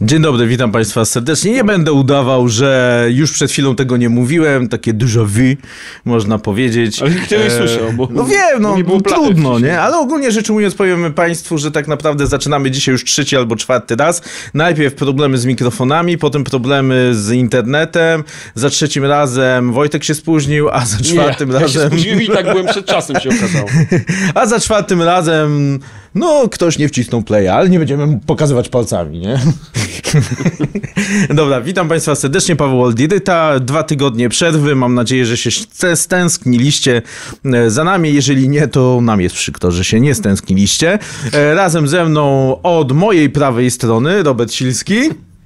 Dzień dobry, witam Państwa serdecznie. Nie będę udawał, że już przed chwilą tego nie mówiłem. Takie déjà vu, można powiedzieć. Ale nikt nie słyszał. Bo no wiem, no było trudno, nie? Ale ogólnie rzecz ujmując, powiem Państwu, że tak naprawdę zaczynamy dzisiaj już trzeci albo czwarty raz. Najpierw problemy z mikrofonami, potem problemy z internetem. Za trzecim razem Wojtek się spóźnił, a za czwartym razem... Ja się spóźniłem i tak byłem przed czasem, się okazało. A za czwartym razem... No, ktoś nie wcisnął playa, ale nie będziemy pokazywać palcami, nie? Dobra, witam Państwa serdecznie, Paweł Oldi. 2 tygodnie przerwy, mam nadzieję, że się stęskniliście za nami. Jeżeli nie, to nam jest przykro, że się nie stęskniliście. Razem ze mną od mojej prawej strony Robert Silski.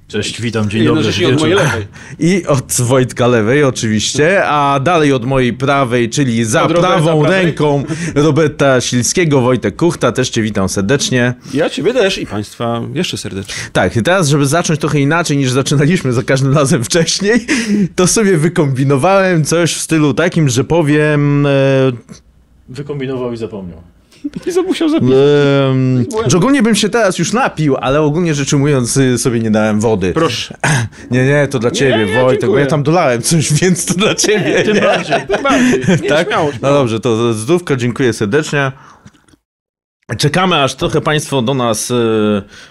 Cześć, witam, dzień dobry. Od mojej lewej. I od Wojtka Lewej oczywiście, a dalej od mojej prawej, czyli za prawą ręką Roberta Silskiego, Wojtek Kuchta, też cię witam serdecznie. Ja ciebie też i Państwa jeszcze serdecznie. Tak, i teraz, żeby zacząć trochę inaczej niż zaczynaliśmy za każdym razem wcześniej, to sobie wykombinowałem coś w stylu takim, że powiem... Wykombinował i zapomniał. I musiał zapisać. Że ogólnie bym się teraz już napił, ale ogólnie rzecz ujmując sobie nie dałem wody. Proszę. Nie, to dla ciebie, Wojtek, bo ja tam dolałem coś, więc to dla ciebie. Tym bardziej. Nie, tak? Śmiało. No dobrze, to zdrówka, dziękuję serdecznie. Czekamy, aż trochę Państwo do nas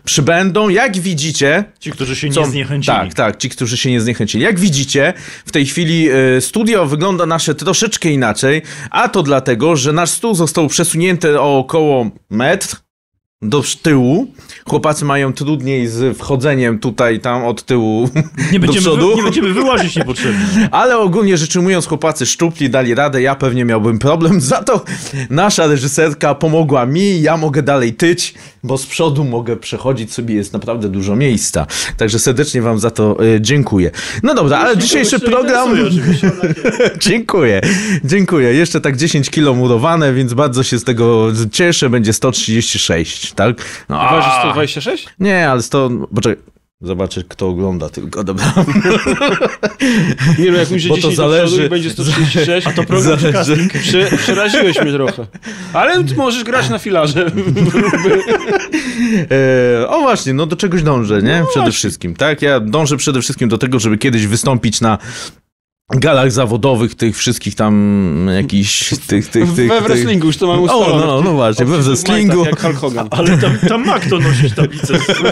przybędą. Jak widzicie... Ci, którzy się nie zniechęcili. Tak, ci, którzy się nie zniechęcili. Jak widzicie, w tej chwili studio wygląda nasze troszeczkę inaczej, a to dlatego, że nasz stół został przesunięty o około metr do tyłu. Chłopacy mają trudniej z wchodzeniem tutaj, tam od tyłu nie będziemy wyłazić niepotrzebnie. Ale ogólnie rzecz ujmując, chłopacy szczupli, dali radę, ja pewnie miałbym problem. Za to nasza reżyserka pomogła mi, ja mogę dalej tyć, bo z przodu mogę przechodzić sobie, jest naprawdę dużo miejsca. Także serdecznie wam za to dziękuję. No dobra, ale dzisiejszy program... Dziękuję. Jeszcze tak 10 kilo murowane, więc bardzo się z tego cieszę. Będzie 136. Tak? No, a waży 126? Nie, ale 100... Poczekaj, zobaczę, kto ogląda tylko, dobra. Nie, no jak mi się 10 zależy, i będzie 136, a to program zależy. Przeraziłeś mnie trochę. Ale możesz grać na filarze. O właśnie, no do czegoś dążę, nie? No przede wszystkim, tak? Ja dążę przede wszystkim do tego, żeby kiedyś wystąpić na galach zawodowych, tych wszystkich tam jakichś... We wrestlingu już to mam ustalone. O, no właśnie, we wrestlingu. Jak Hulk Hogan. Ale tam ma kto nosić tablicę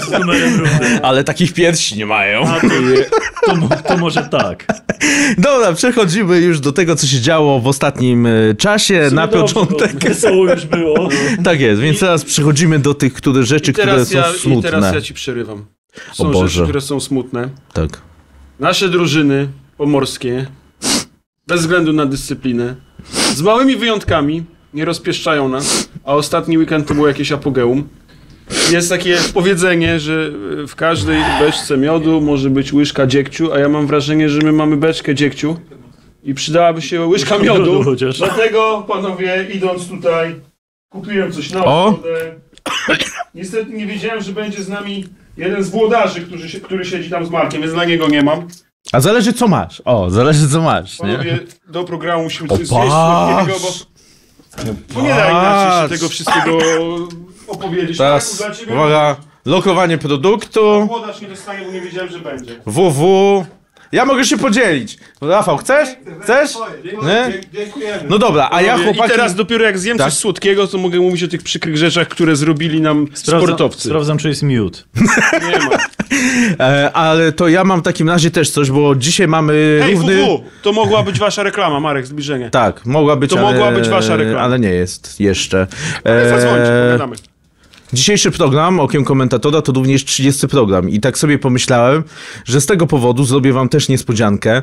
z numerem równym. Ale takich piersi nie mają. A to może tak. Dobra, przechodzimy już do tego, co się działo w ostatnim czasie, na początek. Wesoło już było. Tak jest, więc teraz przechodzimy do tych rzeczy, które są smutne. I teraz ja ci przerywam. Są rzeczy, które są smutne. Tak. Nasze drużyny pomorskie, bez względu na dyscyplinę, z małymi wyjątkami, nie rozpieszczają nas, a ostatni weekend to było jakieś apogeum. Jest takie powiedzenie, że w każdej beczce miodu może być łyżka dziegciu, a ja mam wrażenie, że my mamy beczkę dziegciu i przydałaby się łyżka miodu, dlatego panowie, idąc tutaj, kupiłem coś na wodę. Niestety nie wiedziałem, że będzie z nami jeden z włodarzy, który siedzi tam z Markiem, więc dla niego nie mam. A zależy co masz. Zależy co masz. Panowie, nie? Do programu musimy coś zjeść, bo nie da inaczej się tego wszystkiego opowiedzieć. Teraz, tak, uwaga, lokowanie produktu. Włodarz nie dostanie, bo nie wiedziałem, że będzie. Ja mogę się podzielić. Rafał, chcesz? Chcesz? Nie? No dobra, a ja chłopaki... I teraz dopiero jak zjem coś słodkiego, to mogę mówić o tych przykrych rzeczach, które zrobili nam sportowcy. Sprawdzam, czy jest miód. Nie ma. Ale to ja mam w takim razie też coś, bo dzisiaj mamy to mogła być wasza reklama, Marek, zbliżenie. Tak, mogła być, mogła być wasza reklama. Ale nie jest jeszcze. Zadzwońcie, dzisiejszy program Okiem Komentatora to również 30. program i tak sobie pomyślałem, że z tego powodu zrobię wam też niespodziankę.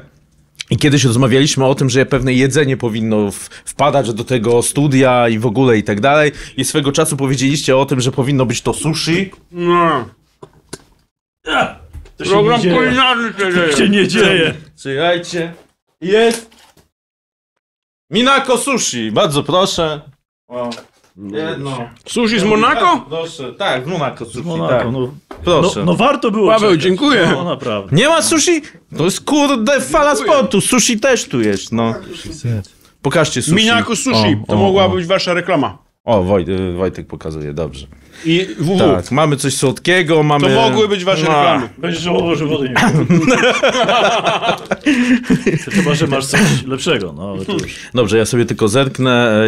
I kiedyś rozmawialiśmy o tym, że pewne jedzenie powinno wpadać do tego studia i w ogóle i tak dalej. I swego czasu powiedzieliście o tym, że powinno być to sushi. No. To się program kulinarny się nie dzieje. Słuchajcie. Jest. Minako Sushi. Bardzo proszę. Wow. Jedno. Sushi z Monako? Proszę, tak, z Monako sushi. Z Monako, tak. Proszę. No warto było. Paweł, czekać. Dziękuję. No, naprawdę. Nie ma sushi? To jest kurde fala sportu. Sushi też tu jest, no. Pokażcie sushi. Minako Sushi. To mogła być wasza reklama. O, Wojtek pokazuje, dobrze. I tak, mamy coś słodkiego, mamy... To mogły być wasze reklamy. Będziesz żałował, że wody nie Chyba, że masz coś lepszego. No, ale to już... Dobrze, ja sobie tylko zerknę.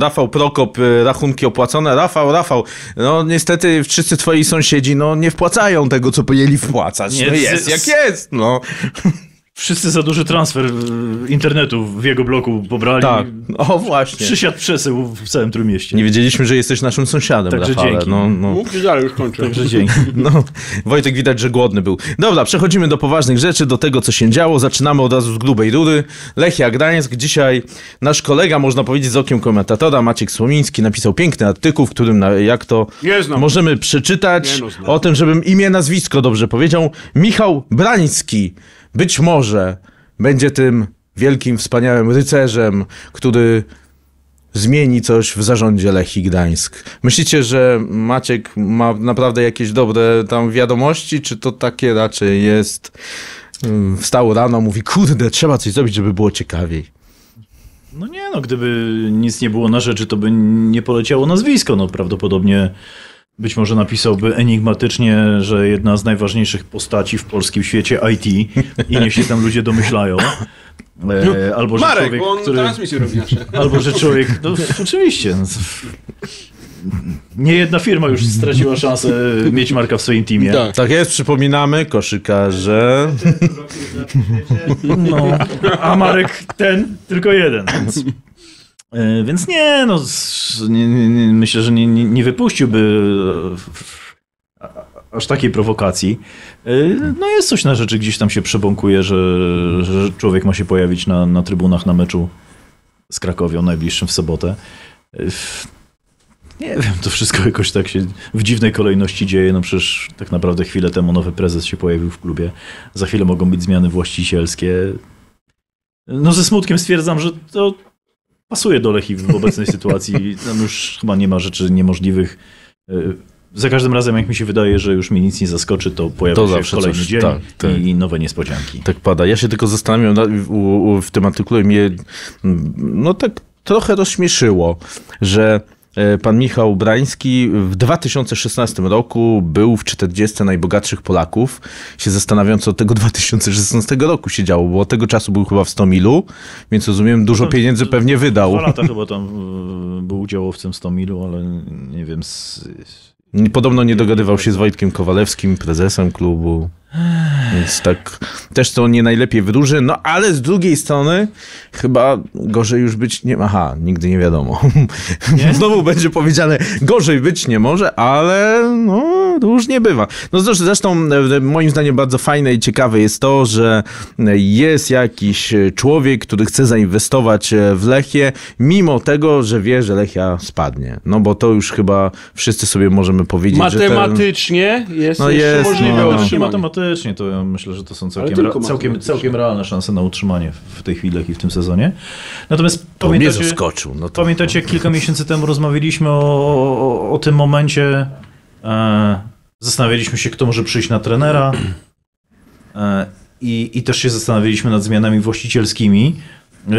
Rafał Prokop, rachunki opłacone. Rafał, no niestety wszyscy twoi sąsiedzi no, nie wpłacają tego, co powinni wpłacać. No jest, jak jest, no. Wszyscy za duży transfer internetu w jego bloku pobrali. Tak, o właśnie. Przysiadł przesył w całym Trójmieście. Nie wiedzieliśmy, że jesteś naszym sąsiadem, Rafale. Także dzięki. Mów i dalej, już kończę. Także dzięki. No, Wojtek widać, że głodny był. Dobra, przechodzimy do poważnych rzeczy, do tego, co się działo. Zaczynamy od razu z grubej rury. Lechia Gdańsk. Dzisiaj nasz kolega, można powiedzieć, z Okiem Komentatora, Maciek Słomiński, napisał piękny artykuł, w którym, jak to możemy przeczytać, o tym, żebym imię, nazwisko dobrze powiedział. Michał Brański. Być może będzie tym wielkim, wspaniałym rycerzem, który zmieni coś w zarządzie Lechii Gdańsk. Myślicie, że Maciek ma naprawdę jakieś dobre tam wiadomości, czy to takie raczej jest... Wstał rano, mówi, kurde, trzeba coś zrobić, żeby było ciekawiej. No nie, no gdyby nic nie było na rzeczy, to by nie poleciało nazwisko, no prawdopodobnie... Być może napisałby enigmatycznie, że jedna z najważniejszych postaci w polskim świecie IT i niech się tam ludzie domyślają. Albo, że Marek, człowiek, bo on transmisję robi nasze. Albo, że człowiek... No, oczywiście. Nie jedna firma już straciła szansę mieć Marka w swoim teamie. Tak, tak jest, przypominamy, koszykarze. No, a Marek ten, tylko jeden. Więc nie, no myślę, że nie wypuściłby aż takiej prowokacji. No jest coś na rzeczy, gdzieś tam się przebąkuje, że człowiek ma się pojawić na trybunach na meczu z Krakowią najbliższym w sobotę. Nie wiem, to wszystko jakoś tak się w dziwnej kolejności dzieje. No przecież tak naprawdę chwilę temu nowy prezes się pojawił w klubie. Za chwilę mogą być zmiany właścicielskie. No ze smutkiem stwierdzam, że to pasuje do Lechii w obecnej sytuacji. Tam już chyba nie ma rzeczy niemożliwych. Za każdym razem, jak mi się wydaje, że już mi nic nie zaskoczy, to pojawia się kolejny dzień i nowe niespodzianki. Tak pada. Ja się tylko zastanawiam, w tym artykule mnie no tak trochę rozśmieszyło, że pan Michał Brański w 2016 roku był w 40 najbogatszych Polaków. Się zastanawiam, co od tego 2016 roku się działo, bo od tego czasu był chyba w 100 milu, więc rozumiem, dużo pieniędzy pewnie wydał. 2 lata chyba tam był udziałowcem w 100 milu, ale nie wiem. Podobno nie dogadywał się z Wojtkiem Kowalewskim, prezesem klubu. Więc tak też to nie najlepiej wydłuży, no ale z drugiej strony chyba gorzej już być nie ma. Aha, nigdy nie wiadomo. Nie? Znowu będzie powiedziane, gorzej być nie może, ale no różnie bywa. No zresztą moim zdaniem bardzo fajne i ciekawe jest to, że jest jakiś człowiek, który chce zainwestować w Lechię, mimo tego, że wie, że Lechia spadnie. No bo to już chyba wszyscy sobie możemy powiedzieć, matematycznie że jest możliwe utrzymanie. To ja myślę, że to są całkiem realne szanse na utrzymanie w tej chwili i w tym sezonie. Natomiast pamiętacie, jak kilka miesięcy temu rozmawialiśmy o tym momencie. Zastanawialiśmy się, kto może przyjść na trenera. I też się zastanawialiśmy nad zmianami właścicielskimi.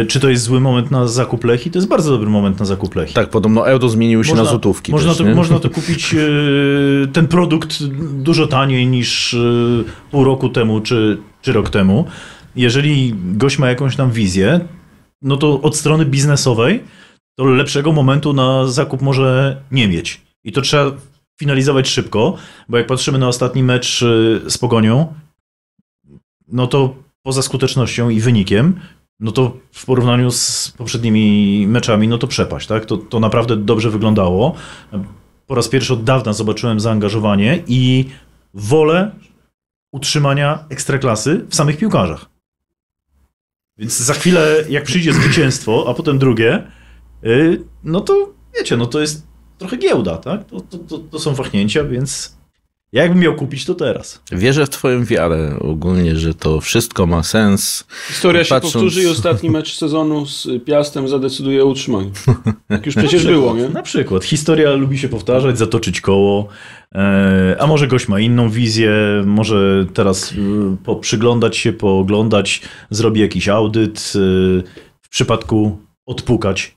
Czy to jest zły moment na zakup Lechii? To jest bardzo dobry moment na zakup Lechii. Tak, podobno euro zmieniły się na złotówki. Można to kupić ten produkt dużo taniej niż pół roku temu czy rok temu. Jeżeli gość ma jakąś tam wizję, no to od strony biznesowej to lepszego momentu na zakup może nie mieć. I to trzeba finalizować szybko, bo jak patrzymy na ostatni mecz z Pogonią, no to poza skutecznością i wynikiem, no to w porównaniu z poprzednimi meczami, no to przepaść, tak? To naprawdę dobrze wyglądało. Po raz pierwszy od dawna zobaczyłem zaangażowanie i wolę utrzymania ekstraklasy w samych piłkarzach. Więc za chwilę, jak przyjdzie zwycięstwo, a potem drugie, no to wiecie, no to jest trochę giełda, tak? To są wahnięcia, więc... Ja jakbym miał kupić, to teraz. Wierzę w twoją wiarę ogólnie, że to wszystko ma sens. Historia się powtórzy i ostatni mecz sezonu z Piastem zadecyduje o utrzymaniu. Tak już przecież było, nie? Na przykład. Historia lubi się powtarzać, zatoczyć koło. A może gość ma inną wizję, może teraz przyglądać się, pooglądać, zrobi jakiś audyt. W przypadku odpukać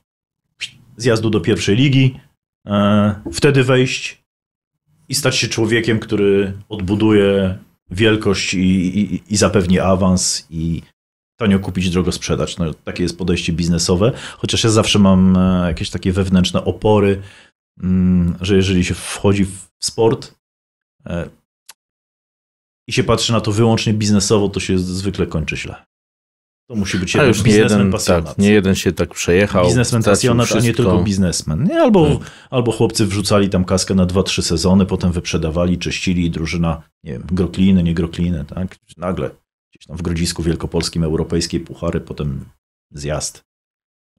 zjazdu do pierwszej ligi, wtedy wejść i stać się człowiekiem, który odbuduje wielkość i zapewni awans i tanio kupić, drogo sprzedać. No, takie jest podejście biznesowe, chociaż ja zawsze mam jakieś takie wewnętrzne opory, że jeżeli się wchodzi w sport i się patrzy na to wyłącznie biznesowo, to się zwykle kończy źle. To musi być jeden biznesmen pasjonat. Tak, nie jeden się tak przejechał. Biznesmen pasjonat, a nie tylko biznesmen. Nie, albo chłopcy wrzucali tam kaskę na 2-3 sezony, potem wyprzedawali, czyścili i drużyna, nie wiem, Grokliny, nie Grokliny, tak? Nagle gdzieś tam w Grodzisku Wielkopolskim, europejskiej puchary, potem zjazd.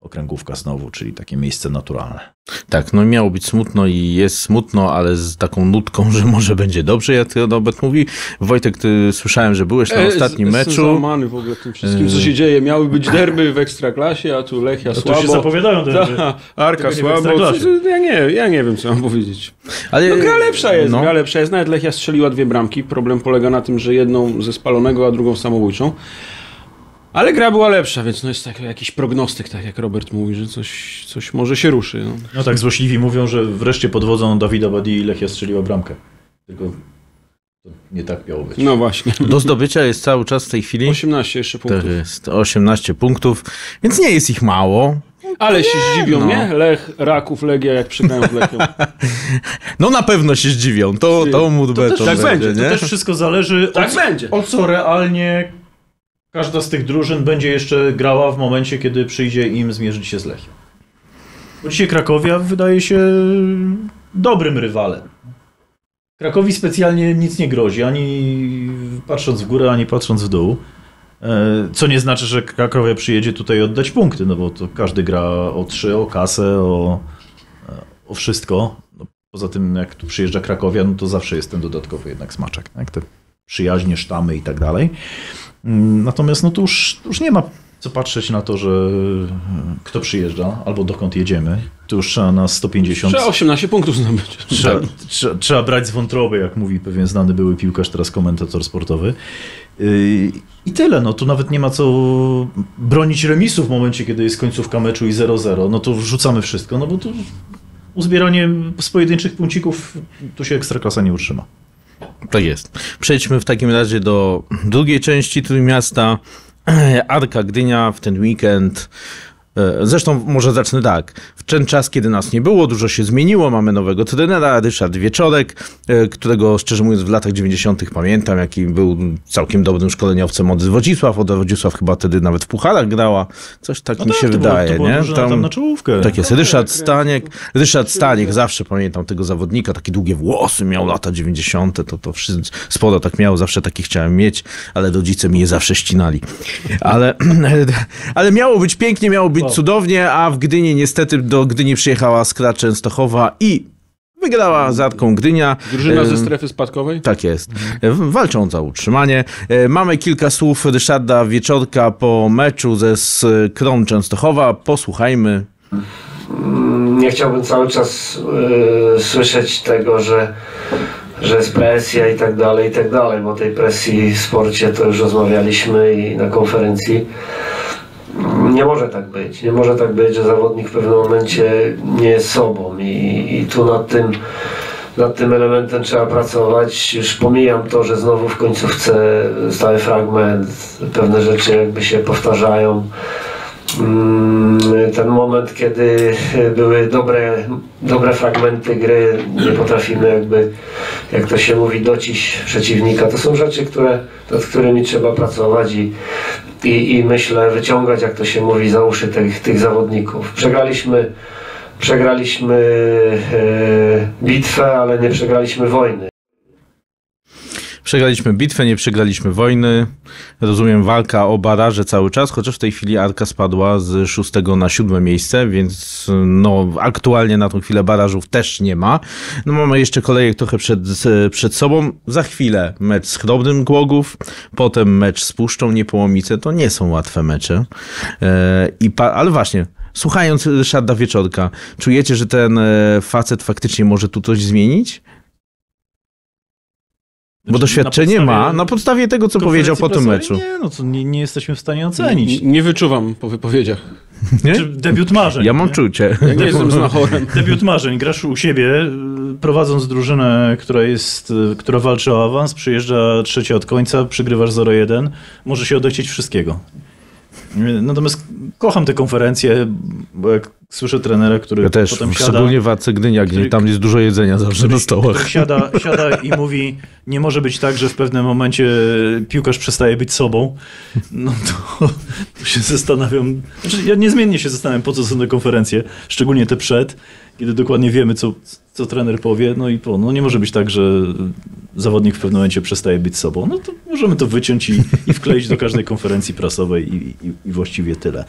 Okręgówka znowu, czyli takie miejsce naturalne. Tak, no miało być smutno i jest smutno, ale z taką nutką, że może będzie dobrze, jak Robert mówi. Wojtek, ty słyszałem, że byłeś na ostatnim meczu. Jestem załamany w ogóle tym wszystkim, co się dzieje. Miały być derby w Ekstraklasie, a tu Lechia słabo. Tu się zapowiadają derby. Arka słabo. Ja nie wiem, co mam powiedzieć. Ale no, gra lepsza jest. Nawet Lechia strzeliła 2 bramki. Problem polega na tym, że jedną ze spalonego, a drugą samobójczą. Ale gra była lepsza, więc no jest taki jakiś prognostyk, tak jak Robert mówi, że coś może się ruszy. No, no tak, złośliwi mówią, że wreszcie pod wodzą Dawida Badii i Lechia strzeliła bramkę. Tylko to nie tak miało być. No właśnie. Do zdobycia jest cały czas w tej chwili 18 jeszcze punktów. 18 punktów, więc nie jest ich mało. Ale nie, się zdziwią, no. Nie? Lech, Raków, Legia, jak przygrają w Lechią. No na pewno się zdziwią, to też będzie. To też wszystko zależy od co realnie... Każda z tych drużyn będzie jeszcze grała w momencie, kiedy przyjdzie im zmierzyć się z Lechią. Bo dzisiaj Krakowia wydaje się dobrym rywalem. Krakowi specjalnie nic nie grozi, ani patrząc w górę, ani patrząc w dół. Co nie znaczy, że Krakowia przyjedzie tutaj oddać punkty, no bo to każdy gra o 3, o kasę, o wszystko. No poza tym jak tu przyjeżdża Krakowia, no to zawsze jest ten dodatkowy jednak smaczek. Tak? Te przyjaźnie, sztamy i tak dalej. Natomiast no tu już nie ma co patrzeć na to, że kto przyjeżdża albo dokąd jedziemy. Tu już trzeba na 150... Trzeba 18 punktów zdobyć. Trzeba brać z wątroby, jak mówi pewien znany były piłkarz, teraz komentator sportowy. I tyle. No tu nawet nie ma co bronić remisu w momencie, kiedy jest końcówka meczu i 0-0. No to wrzucamy wszystko, no bo tu uzbieranie z pojedynczych punkcików, tu się Ekstraklasa nie utrzyma. Tak jest. Przejdźmy w takim razie do drugiej części Trójmiasta. Arka Gdynia w ten weekend. Zresztą może zacznę tak. W ten czas, kiedy nas nie było, dużo się zmieniło. Mamy nowego trenera, Ryszard Wieczorek, którego szczerze mówiąc w latach 90. pamiętam, jaki był całkiem dobrym szkoleniowcem od Wodzisław. Od Wodzisław chyba wtedy nawet w pucharach grała. Coś tak no mi tak, się to wydaje. Było, nie? Tam na czołówkę. Tak jest. Ryszard Staniek, zawsze pamiętam tego zawodnika. Takie długie włosy miał, lata 90. To sporo tak miał, zawsze takich chciałem mieć, ale rodzice mi je zawsze ścinali. Ale miało być pięknie, miało być cudownie, a w Gdyni niestety do Gdyni przyjechała Skra Częstochowa i wygrała z Arką Gdynia. Drużyna ze strefy spadkowej? Tak jest. Walczą za utrzymanie. Mamy kilka słów Ryszarda Wieczorka po meczu ze Skrą Częstochowa. Posłuchajmy. Nie chciałbym cały czas słyszeć tego, że jest presja i tak dalej, bo tej presji w sporcie to już rozmawialiśmy i na konferencji. Nie może tak być. Nie może tak być, że zawodnik w pewnym momencie nie jest sobą i tu nad tym elementem trzeba pracować. Już pomijam to, że znowu w końcówce stały fragment, pewne rzeczy jakby się powtarzają. Ten moment, kiedy były dobre fragmenty gry, nie potrafimy jakby, jak to się mówi, docić przeciwnika. To są rzeczy, nad którymi trzeba pracować i myślę wyciągać, jak to się mówi, za uszy tych zawodników. Przegraliśmy bitwę, ale nie przegraliśmy wojny. Przegraliśmy bitwę, nie przegraliśmy wojny. Rozumiem, walka o baraże cały czas, chociaż w tej chwili Arka spadła z 6. na 7. miejsce, więc no, aktualnie na tą chwilę barażów też nie ma. No, mamy jeszcze kolejek trochę przed sobą. Za chwilę mecz z Chrobrym Głogów, potem mecz z Puszczą Niepołomice. To nie są łatwe mecze. Ale właśnie... Słuchając Ryszarda Wieczorka, czujecie, że ten facet faktycznie może tu coś zmienić? Bo doświadczenie ma na podstawie tego, co powiedział po tym meczu. Nie, no to nie jesteśmy w stanie ocenić. Nie wyczuwam po wypowiedziach. Czy debiut marzeń. Ja mam czucie. Ja nie jestem znachorem. Debiut marzeń. Grasz u siebie, prowadząc drużynę, która walczy o awans, przyjeżdża trzecia od końca, przygrywasz 0-1, może się odechcieć wszystkiego. Natomiast kocham te konferencje, bo jak słyszę trenera, który ja też, potem siada... Szczególnie w Arce Gdynia, gdzie tam jest dużo jedzenia zawsze na stołach. Siada i mówi, nie może być tak, że w pewnym momencie piłkarz przestaje być sobą. No to się zastanawiam... Znaczy, ja niezmiennie się zastanawiam, po co są te konferencje, szczególnie te przed, kiedy dokładnie wiemy, co trener powie. No i nie może być tak, że zawodnik w pewnym momencie przestaje być sobą. No to możemy to wyciąć i wkleić do każdej konferencji prasowej i właściwie tyle.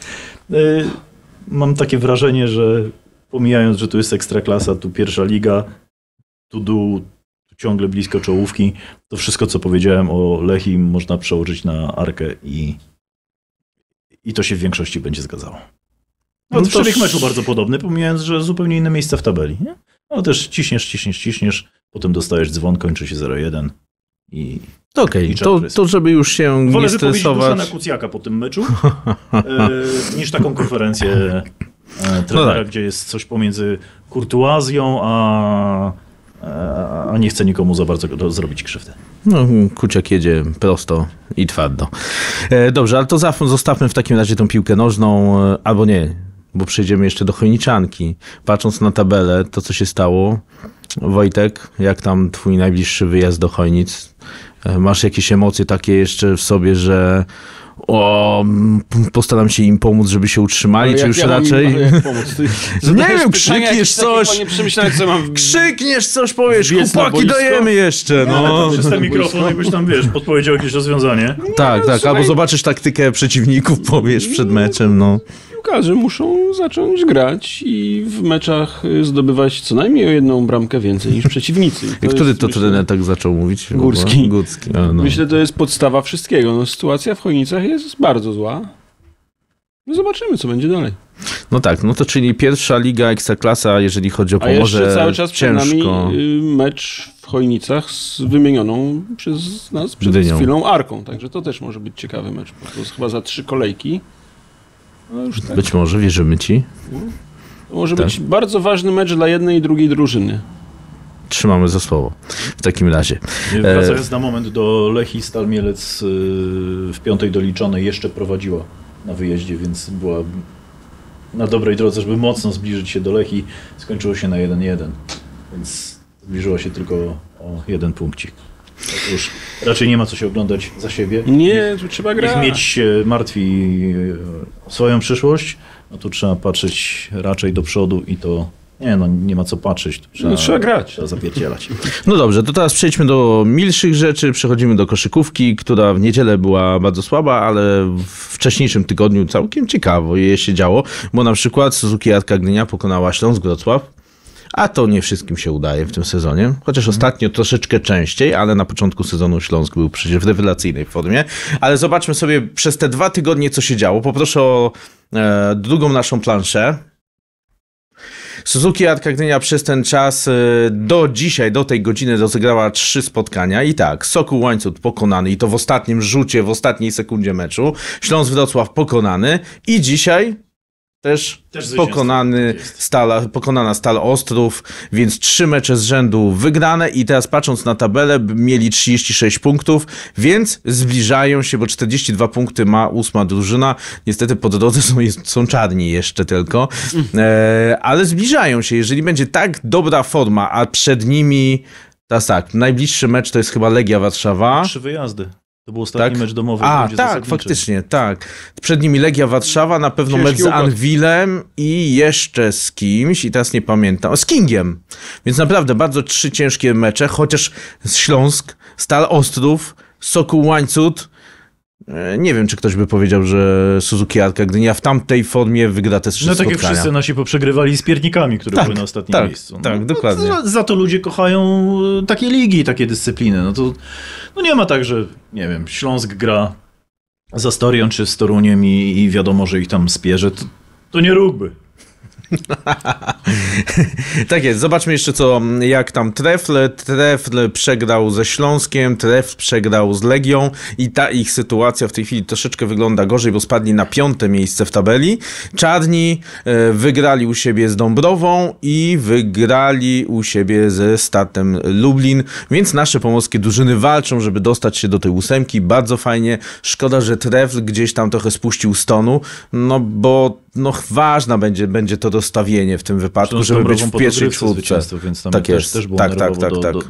Mam takie wrażenie, że pomijając, że tu jest ekstraklasa, tu pierwsza liga, tu dół, tu ciągle blisko czołówki, to wszystko, co powiedziałem o Lechii, można przełożyć na Arkę i to się w większości będzie zgadzało. Od wczorajszego meczu bardzo podobny, pomijając, że zupełnie inne miejsca w tabeli. Nie? No też ciśniesz, potem dostajesz dzwon, kończy się 0-1 i... Okej, to żeby już się nie stresować... Wolę wypowiedzieć Kucjaka po tym meczu, niż taką konferencję trenera, gdzie jest coś pomiędzy kurtuazją a nie chce nikomu za bardzo zrobić krzywdy. No, Kuciak jedzie prosto i twardo. Dobrze, ale to zostawmy w takim razie tą piłkę nożną, albo nie, bo przejdziemy jeszcze do Chojniczanki. Patrząc na tabelę, to co się stało, Wojtek, jak tam twój najbliższy wyjazd do Chojnic? Masz jakieś emocje takie jeszcze w sobie, że postaram się im pomóc, żeby się utrzymali, czy już raczej... Nie wiem, krzykniesz coś, powiesz, chłopaki, dajemy jeszcze. No. Przez ten mikrofon jakbyś tam, podpowiedział jakieś rozwiązanie. Tak, albo zobaczysz taktykę przeciwników, powiesz przed meczem, no. Piłkarze muszą zacząć grać i w meczach zdobywać co najmniej o jedną bramkę więcej niż przeciwnicy. Który to trener tak zaczął mówić? Górski. Myślę, to jest podstawa wszystkiego. No, sytuacja w Chojnicach jest bardzo zła. No zobaczymy, co będzie dalej. No tak, no to czyli pierwsza liga, ekstraklasa, jeżeli chodzi o Pomorze, jeszcze cały czas ciężko. Przed nami mecz w Chojnicach z wymienioną przez nas przed chwilą Arką. Także to też może być ciekawy mecz. To jest chyba za 3 kolejki. No już tak. Być może, wierzymy ci. To może być bardzo ważny mecz dla jednej i drugiej drużyny. Trzymamy za słowo w takim razie. Wracając na moment do Lechii, Stal Mielec w piątej doliczonej jeszcze prowadziła na wyjeździe, więc była na dobrej drodze, żeby mocno zbliżyć się do Lechii. Skończyło się na 1-1, więc zbliżyła się tylko o jeden punkcik. Już raczej nie ma co się oglądać za siebie. Nie, tu trzeba grać. Niech mieć się martwi swoją przyszłość, no tu trzeba patrzeć raczej do przodu i to nie ma co patrzeć. Trzeba grać. Trzeba zapierdzielać. No dobrze, to teraz przejdźmy do milszych rzeczy. Przechodzimy do koszykówki, która w niedzielę była bardzo słaba, ale w wcześniejszym tygodniu całkiem ciekawo jej się działo, bo na przykład Suzuki Arka Gdynia pokonała Śląsk Wrocław. A to nie wszystkim się udaje w tym sezonie. Chociaż ostatnio troszeczkę częściej, ale na początku sezonu Śląsk był przecież w rewelacyjnej formie. Ale zobaczmy sobie przez te 2 tygodnie, co się działo. Poproszę o drugą naszą planszę. Suzuki Arka Gdynia przez ten czas do dzisiaj, do tej godziny rozegrała 3 spotkania. I tak, Sokół Łańcut pokonany i to w ostatnim rzucie, w ostatniej sekundzie meczu. Śląsk Wrocław pokonany i dzisiaj... Też pokonana Stal Ostrów, więc 3 mecze z rzędu wygrane i teraz patrząc na tabelę mieli 36 punktów, więc zbliżają się, bo 42 punkty ma 8. drużyna. Niestety po drodze są czarni jeszcze tylko, ale zbliżają się. Jeżeli będzie tak dobra forma, a przed nimi najbliższy mecz to jest chyba Legia Warszawa. 3 wyjazdy. To był ostatni mecz domowy. Faktycznie, tak. Przed nimi Legia Warszawa, na pewno mecz z Anwilem i jeszcze z kimś, i teraz nie pamiętam, z Kingiem. Więc naprawdę bardzo 3 ciężkie mecze, chociaż Śląsk, Stal Ostrów, Sokół Łańcut. Nie wiem, czy ktoś by powiedział, że Suzuki Arka Gdynia w tamtej formie wygra te 3 spotkania. Tak jak wszyscy nasi poprzegrywali z piernikami, które były na ostatnim miejscu. No, dokładnie. Za to ludzie kochają takie ligi i takie dyscypliny. No to nie ma tak, że nie wiem, Śląsk gra za Storią czy z Toruniem i wiadomo, że ich tam spierze. To nie rugby. Tak jest, zobaczmy jeszcze jak tam Trefl. Trefl przegrał ze Śląskiem, Trefl przegrał z Legią i ta ich sytuacja w tej chwili troszeczkę wygląda gorzej, bo spadli na 5. miejsce w tabeli. Czarni wygrali u siebie z Dąbrową i wygrali u siebie ze Startem Lublin, więc nasze pomorskie drużyny walczą, żeby dostać się do tej 8. Bardzo fajnie, szkoda, że Trefl gdzieś tam trochę spuścił z tonu, no bo no ważna będzie to dostawienie w tym wypadku, zresztą żeby być w pierwszej czwórce. Więc tam tak jest. Też było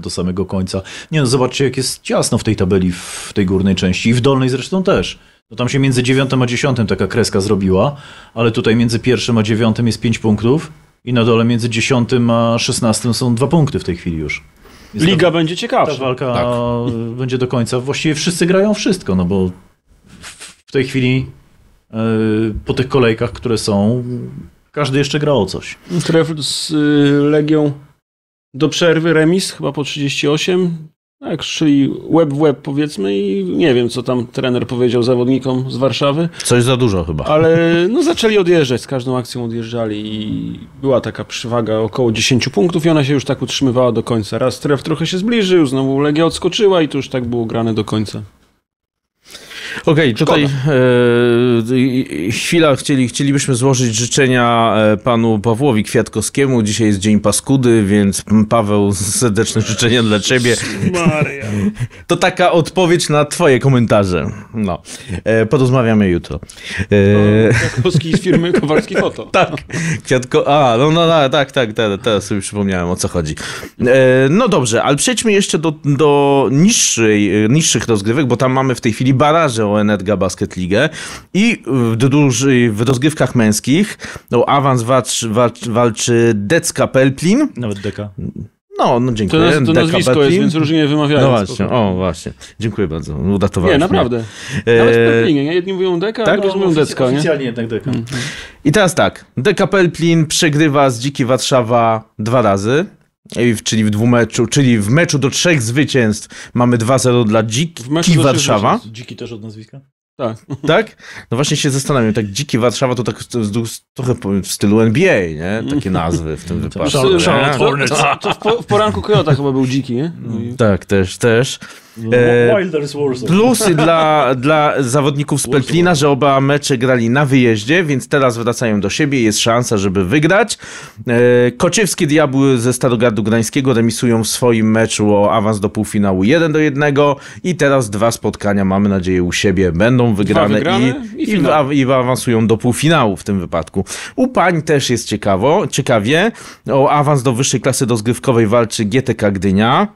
do samego końca. Nie no, zobaczcie, jak jest ciasno w tej tabeli, w tej górnej części i w dolnej zresztą też. No tam się między 9. a 10. taka kreska zrobiła, ale tutaj między 1. a 9. jest 5 punktów i na dole między 10. a 16. są 2 punkty w tej chwili już. Jest Liga będzie ciekawsza. Ta walka będzie do końca. Właściwie wszyscy grają wszystko, no bo w tej chwili po tych kolejkach, które są, każdy jeszcze gra o coś. Trefl z Legią do przerwy, remis chyba po 38, tak, czyli łeb w łeb powiedzmy i nie wiem, co tam trener powiedział zawodnikom z Warszawy. Coś za dużo chyba. Ale no, zaczęli odjeżdżać, z każdą akcją odjeżdżali i była taka przewaga około 10 punktów i ona się już tak utrzymywała do końca. Raz Trefl trochę się zbliżył, znowu Legia odskoczyła i to już tak było grane do końca. Okej, tutaj chwila, chcielibyśmy złożyć życzenia panu Pawłowi Kwiatkowskiemu. Dzisiaj jest dzień paskudy, więc Paweł, serdeczne życzenia dla ciebie. Maria. To taka odpowiedź na twoje komentarze. No. Porozmawiamy jutro. Kwiatkowski z firmy Kowalski Foto. Tak. Teraz sobie przypomniałem, o co chodzi. No dobrze, ale przejdźmy jeszcze do niższych rozgrywek, bo tam mamy w tej chwili baraże o Energa Basket Ligę i w rozgrywkach męskich o awans walczy Decka Pelplin. Nawet Deka. No dziękuję. To nazwisko Pelplin jest, więc różnie wymawiają. No właśnie, właśnie. Dziękuję bardzo. Udatowałeś. Nie, naprawdę. Nawet Pelplinie, nie? Jedni mówią Deka, tak? Drugi mówią Decka. Oficjalnie jednak Deka. I teraz tak. Decka Pelplin przegrywa z Dziki Warszawa 2 razy. Czyli w dwumeczu, czyli w meczu do 3 zwycięstw mamy 2-0 dla Dziki Warszawa. Dziki też od nazwiska? Tak. Tak? No właśnie się zastanawiam, tak Dziki Warszawa to tak trochę w stylu NBA, nie? Takie nazwy w tym wypadku. To w poranku Kojota chyba był Dziki, nie? Tak, też. Plusy dla zawodników z Pelplina, że oba mecze grali na wyjeździe, więc teraz wracają do siebie, jest szansa, żeby wygrać. Kociewskie Diabły ze Starogardu Gdańskiego remisują w swoim meczu o awans do półfinału 1-1 i teraz 2 spotkania, mamy nadzieję, u siebie będą wygrane i awansują do półfinału w tym wypadku. U pań też jest ciekawie. O awans do wyższej klasy rozgrywkowej walczy GTK Gdynia.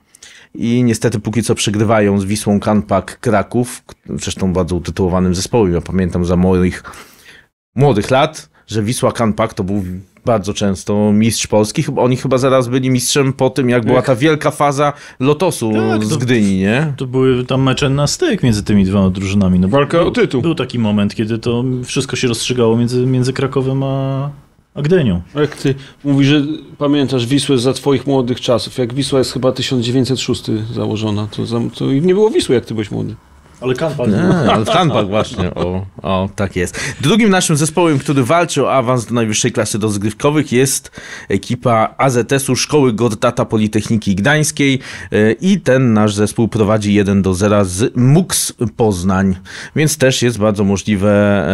I niestety póki co przegrywają z Wisłą Can-Pack Kraków, zresztą bardzo utytułowanym zespołem. Ja pamiętam za moich młodych lat, że Wisła Can-Pack to był bardzo często mistrz Polski. Oni chyba zaraz byli mistrzem po tym, jak była ta wielka faza Lotosu z Gdyni, nie? To były tam mecze na styk między tymi dwoma drużynami. No, walka o tytuł. Był taki moment, kiedy to wszystko się rozstrzygało między Krakowem a Gdynią. Jak ty mówisz, że pamiętasz Wisłę za twoich młodych czasów, jak Wisła jest chyba 1906 założona, to nie było Wisły, jak ty byłeś młody. Ale Can-Pack. Ale w Can-Pack właśnie. Tak jest. Drugim naszym zespołem, który walczy o awans do najwyższej klasy rozgrywkowych, jest ekipa AZS-u Szkoły Gortata Politechniki Gdańskiej i ten nasz zespół prowadzi 1-0 z MUKS Poznań, więc też jest bardzo możliwe,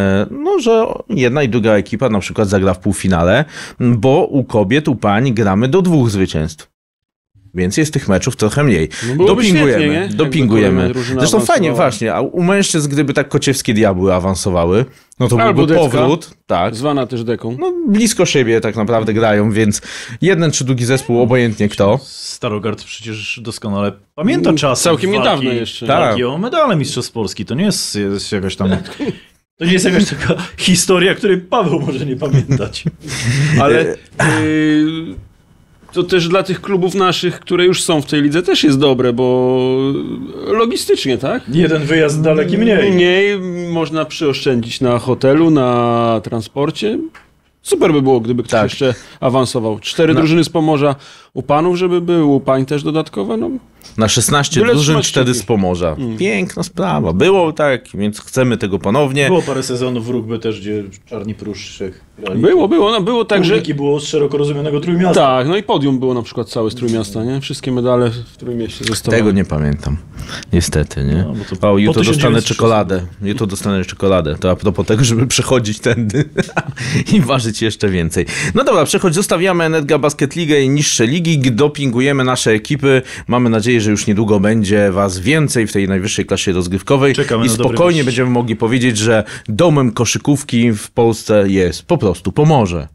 że jedna i druga ekipa na przykład zagra w półfinale, bo u kobiet, u pań gramy do 2 zwycięstw. Więc jest tych meczów trochę mniej. No dopingujemy. Zresztą fajnie, właśnie. A u mężczyzn, gdyby tak Kociewskie Diabły awansowały, no to byłby powrót. Tak. Zwana też Deką. No, blisko siebie tak naprawdę grają, więc jeden czy drugi zespół, obojętnie kto. Starogard przecież doskonale pamięta czasy. Całkiem niedawno jeszcze. Tak. O medale mistrzostw Polski. To nie jest jakaś tam... To nie jest jakaś taka historia, której Paweł może nie pamiętać. Ale... To też dla tych klubów naszych, które już są w tej lidze, też jest dobre, bo logistycznie, tak? Jeden wyjazd daleki mniej. Mniej można przyoszczędzić na hotelu, na transporcie. Super by było, gdyby ktoś jeszcze awansował. 4 drużyny z Pomorza, U panów, żeby było, u pań też dodatkowe? No. Na 16 drużyn 4 z Pomorza. Piękna sprawa. Było tak, więc chcemy tego ponownie. Było parę sezonów w rugby też, gdzie Czarni Pruszczek. Było tak, że... było z szeroko rozumianego Trójmiasta. Tak, no i podium było na przykład całe z Trójmiasta, nie? Wszystkie medale w Trójmieście zostały. Tego nie pamiętam, niestety, nie? No, to... O, jutro dostanę czekoladę. Jutro dostanę czekoladę. To a propos tego, żeby przechodzić tędy i ważyć jeszcze więcej. No dobra, przechodź, zostawiamy Energa Basket Ligę i niższe ligi, dopingujemy nasze ekipy. Mamy nadzieję, że już niedługo będzie was więcej w tej najwyższej klasie rozgrywkowej. Czekamy i spokojnie będziemy mogli powiedzieć, że domem koszykówki w Polsce jest po prostu Pomorze.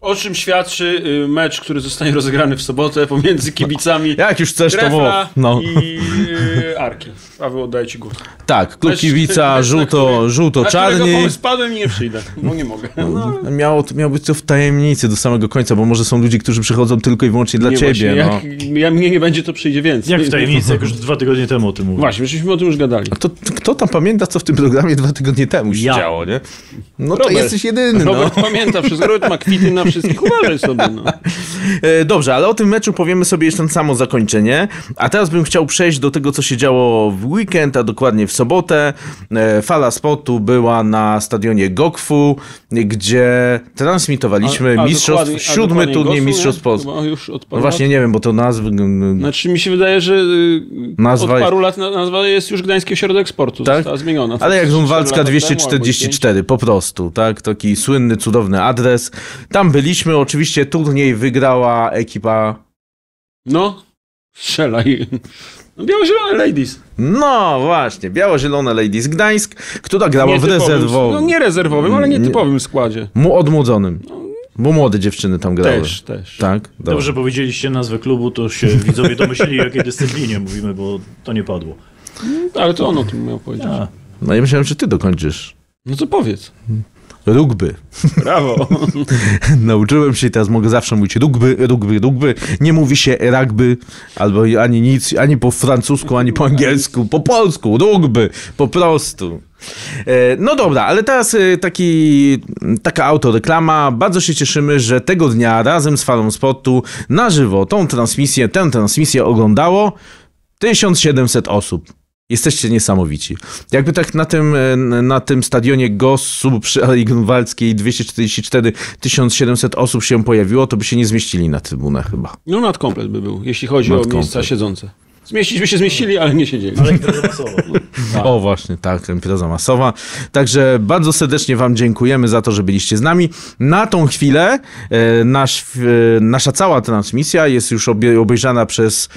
O czym świadczy mecz, który zostanie rozegrany w sobotę pomiędzy kibicami Trefla i Arki. Paweł, oddaję ci głos. Tak, klub kibica żółto-czarni. Ja spadłem i nie przyjdę, bo nie mogę. No. Miało być to w tajemnicy do samego końca, bo może są ludzie, którzy przychodzą tylko i wyłącznie dla ciebie. Właśnie, no. Mnie nie będzie, to przyjdzie więcej. Jak w tajemnicy, jak już 2 tygodnie temu o tym mówiłem. Właśnie, myśmy o tym już gadali. A to kto tam pamięta, co w tym programie 2 tygodnie temu się działo, nie? No Robert, to jesteś jedyny. Robert pamięta wszystko, Robert ma kwity na wszystkich, uważaj sobie. No. Dobrze, ale o tym meczu powiemy sobie jeszcze na samo zakończenie. A teraz bym chciał przejść do tego, co się działo w weekend, a dokładnie w sobotę. Fala Sportu była na stadionie Gokfu, gdzie transmitowaliśmy siódmy turniej Mistrzostw Polski. No właśnie, nie wiem, bo to nazwa... Znaczy mi się wydaje, że od paru lat nazwa jest już Gdański Ośrodek Sportu. Tak? Została zmieniona. Ale jak Żumwalcka 244, po prostu. Tak? Taki słynny, cudowny adres. Tam byliśmy, oczywiście turniej wygrała ekipa... No, strzelaj. No, Biało-Zielone Ladies. No właśnie, Biało-Zielone Ladies Gdańsk, która grała w rezerwowym... No nie rezerwowym, ale nietypowym składzie. Odmłodzonym. No. Bo młode dziewczyny tam grały. Też. Tak? Dobrze powiedzieliście nazwę klubu, to się widzowie domyślili, o jakiej dyscyplinie mówimy, bo to nie padło. No, ale to on o tym miał powiedzieć. No ja myślałem, że ty dokończysz. No to powiedz. Rugby. Brawo. Nauczyłem się i teraz mogę zawsze mówić rugby. Nie mówi się rugby, albo ani nic, ani po francusku, ani po angielsku. Po polsku, rugby. Po prostu. No dobra, ale teraz taka autoreklama. Bardzo się cieszymy, że tego dnia razem z Falą Sportu na żywo tę transmisję oglądało 1700 osób. Jesteście niesamowici. Jakby tak na tym stadionie GOS-u przy Alei Grunwaldzkiej 244 1700 osób się pojawiło, to by się nie zmieścili na trybunę chyba. No nadkomplet by był, jeśli chodzi o miejsca siedzące. Zmieścili, ale nie siedzieli. Ale impreza masowa. No. O właśnie, tak, impreza masowa. Także bardzo serdecznie wam dziękujemy za to, że byliście z nami. Na tą chwilę nasza cała transmisja jest już obejrzana przez...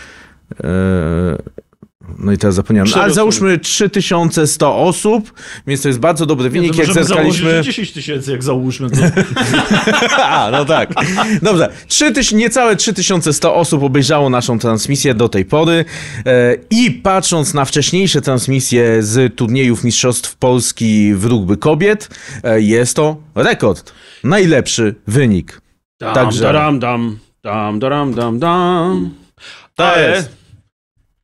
No i teraz zapomniałem. Ale załóżmy 3100 osób, więc to jest bardzo dobry wynik. Jak zerkaliśmy... 10 tysięcy, jak załóżmy. To... no tak. Dobrze. Niecałe 3100 osób obejrzało naszą transmisję do tej pory. I patrząc na wcześniejsze transmisje z turniejów Mistrzostw Polski w rugby kobiet, jest to rekord. Najlepszy wynik. To jest.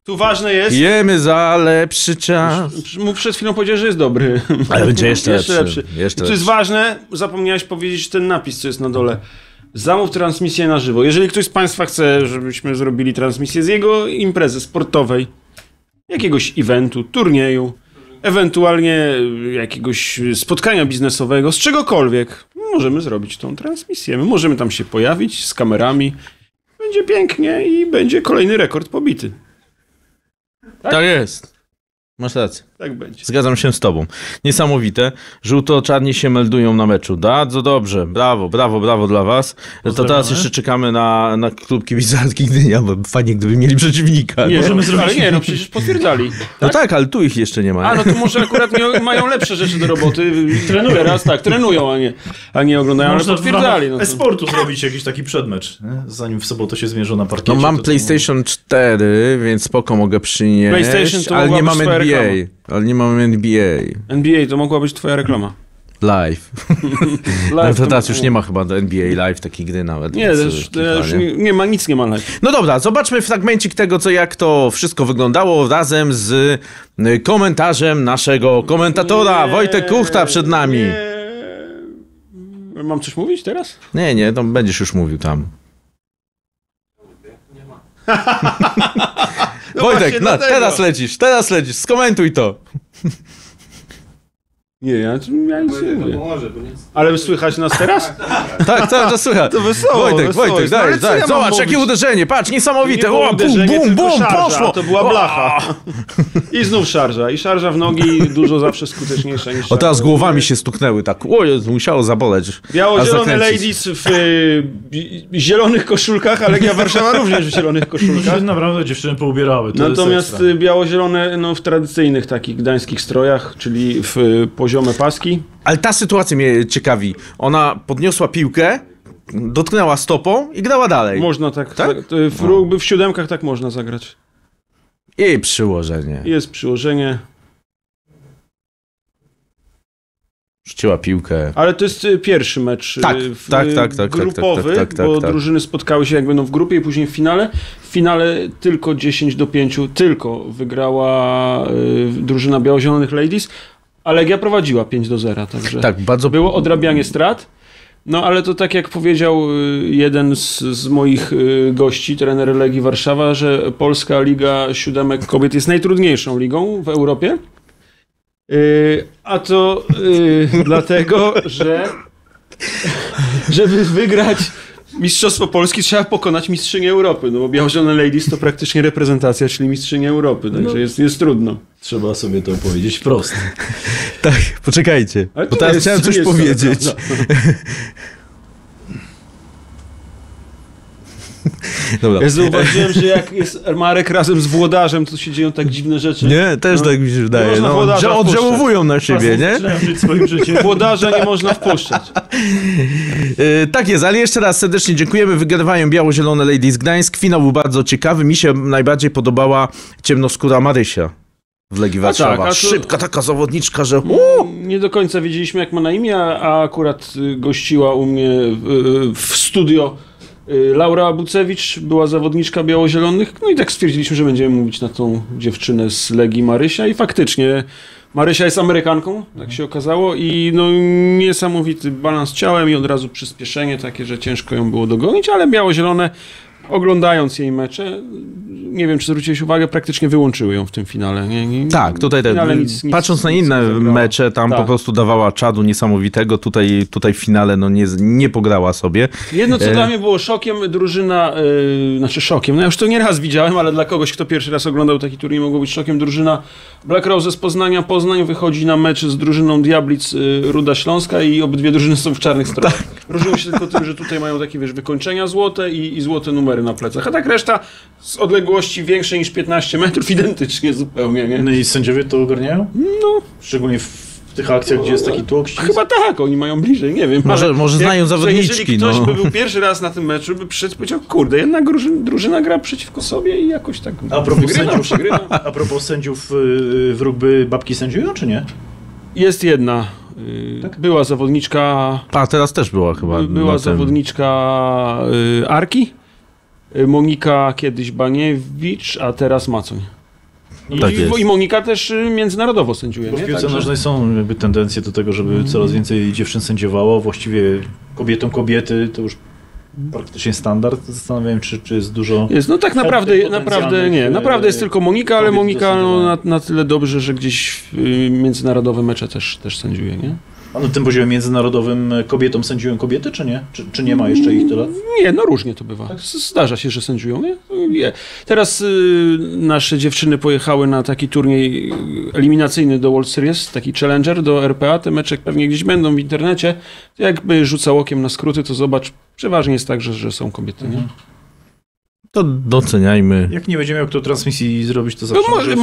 Tu ważne jest... Jemy za lepszy czas. Mu przed chwilą powiedziałeś, że jest dobry. Ale będzie jeszcze lepszy. Co jest ważne, zapomniałeś powiedzieć ten napis, co jest na dole. Zamów transmisję na żywo. Jeżeli ktoś z państwa chce, żebyśmy zrobili transmisję z jego imprezy sportowej, jakiegoś eventu, turnieju, ewentualnie jakiegoś spotkania biznesowego, z czegokolwiek, możemy zrobić tą transmisję. My możemy tam się pojawić z kamerami. Będzie pięknie i będzie kolejny rekord pobity. Tak jest. Masz rację. Tak będzie. Zgadzam się z tobą. Niesamowite. Żółto-czarni się meldują na meczu. Bardzo dobrze. Brawo dla was. To teraz jeszcze czekamy na klub kibizarki Gdynia, bo fajnie, gdyby mieli przeciwnika. Nie, możemy zrobić. Ale nie, no przecież potwierdzali. Tak? No tak, ale tu ich jeszcze nie ma. Nie? A no to może akurat mają lepsze rzeczy do roboty. Trenują. Teraz tak, trenują, a nie oglądają, ale potwierdzali. No to... e-sportu zrobić jakiś taki przedmecz, nie? Zanim w sobotę się zmierzą na parkiecie. No mam PlayStation 4, więc spoko mogę przynieść, ale nie mam NBA. Reklama. Ale nie mamy NBA. NBA to mogła być twoja reklama. Live. No to teraz już nie ma chyba NBA Live takiej gry nawet. Nie, już nie ma live. No dobra, zobaczmy fragmencik tego, jak to wszystko wyglądało razem z komentarzem naszego komentatora. Wojtek Kuchta przed nami. Mam coś mówić teraz? Nie, to będziesz już mówił tam. Nie ma. No Wojtek, no, teraz lecisz, skomentuj to. Nie, ja nic nie wiem. Ale słychać nas teraz? Tak, cały czas słychać. To wesoło, Wojtek, daj, zobacz, jakie uderzenie, patrz, niesamowite. O, bum, poszło. To była blacha. I znów szarża. I szarża w nogi dużo zawsze skuteczniejsza niż... O, teraz głowami się stuknęły tak. O, musiało zaboleć. Biało-Zielone Ladies w zielonych koszulkach, a Legia Warszawa również w zielonych koszulkach. Naprawdę dziewczyny poubierały. Natomiast biało-zielone w tradycyjnych takich gdańskich strojach, czyli w poziome paski. Ale ta sytuacja mnie ciekawi. Ona podniosła piłkę, dotknęła stopą i grała dalej. Można tak. W siódemkach tak można zagrać. I przyłożenie. Jest przyłożenie. Rzuciła piłkę. Ale to jest pierwszy mecz grupowy, bo drużyny spotkały się jak będą w grupie i później w finale. W finale tylko 10-5 tylko wygrała drużyna biało-zielonych Ladies. A Legia prowadziła 5-0, także tak, bardzo... było odrabianie strat. No ale to tak jak powiedział jeden z moich gości, trener Legii Warszawa, że polska Liga Siódemek Kobiet jest najtrudniejszą ligą w Europie. A to dlatego, że żeby wygrać Mistrzostwo Polski, trzeba pokonać mistrzynię Europy, no bo biało-zielone Ladies to praktycznie reprezentacja, czyli mistrzyni Europy, także jest trudno. Trzeba sobie to powiedzieć wprost. Tak, poczekajcie, bo teraz chciałem coś powiedzieć. Dobra. Ja zauważyłem, że jak jest Marek razem z włodarzem, to się dzieją tak dziwne rzeczy. Nie, też tak mi się wydaje. Że oddziałowują na siebie, nie? Żyć swoim życiem. Włodarza nie można wpuszczać. Tak jest, ale jeszcze raz serdecznie dziękujemy. Wygrywają biało-zielone Ladies Gdańsk. Finał był bardzo ciekawy. Mi się najbardziej podobała ciemnoskóra Marysia w Legii Warszawa. Tak, szybka taka zawodniczka, że... Nie do końca wiedzieliśmy, jak ma na imię, a akurat gościła u mnie w studio Laura Abucewicz, była zawodniczka biało-zielonych, no i tak stwierdziliśmy, że będziemy mówić na tą dziewczynę z Legii, Marysia, i faktycznie Marysia jest Amerykanką, tak się okazało, i no niesamowity balans ciałem i od razu przyspieszenie takie, że ciężko ją było dogonić, ale biało-zielone, oglądając jej mecze, nie wiem, czy zwróciłeś uwagę, praktycznie wyłączyły ją w tym finale. Tak, tutaj patrząc na inne mecze, tam po prostu dawała czadu niesamowitego, tutaj w finale no nie pograła sobie. Jedno, co dla mnie było szokiem, drużyna, znaczy szokiem, no ja już to nieraz widziałem, ale dla kogoś, kto pierwszy raz oglądał taki turniej, mogło być szokiem, drużyna Black Rose z Poznania, Poznań wychodzi na mecz z drużyną Diablic Ruda Śląska i obydwie drużyny są w czarnych stronach. Tak. Różnią się tylko tym, że tutaj mają takie, wiesz, wykończenia złote i złote numery na plecach, a tak reszta z odległości większej niż 15 metrów identycznie zupełnie, nie? No i sędziowie to ogarniają? No. Szczególnie w tych akcjach, gdzie jest taki tłok. Chyba tak, oni mają bliżej, nie wiem. Może znają zawodniczki. Jeżeli ktoś by był pierwszy raz na tym meczu, by przyszedł i powiedział, kurde, jedna drużyna gra przeciwko sobie i jakoś tak... A propos sędziów, w rugby babki sędziują, czy nie? Jest jedna. Tak? Była zawodniczka... A, teraz też była chyba. Była zawodniczka Arki. Monika kiedyś Baniewicz, a teraz Macoń. I Monika też międzynarodowo sędziuje. Bo w piłce nożnej są jakby tendencje do tego, żeby coraz więcej dziewczyn sędziowało. Właściwie kobietom kobiety to już praktycznie standard. Zastanawiam się, czy jest dużo... Jest, no tak naprawdę nie. Naprawdę jest tylko Monika, ale Monika no, na tyle dobrze, że gdzieś międzynarodowe mecze też sędziuje, nie? A na tym poziomie międzynarodowym kobietom sędziują kobiety, czy nie? Czy nie ma jeszcze ich tyle? Nie, no różnie to bywa. Tak? Zdarza się, że sędziują, nie? Nie. Teraz nasze dziewczyny pojechały na taki turniej eliminacyjny do World Series, taki Challenger do RPA. Te mecze pewnie gdzieś będą w internecie. Jakby rzucał okiem na skróty, to zobacz, przeważnie jest tak, że są kobiety, nie? To doceniajmy. Jak nie będziemy miał kto transmisji zrobić, to zawsze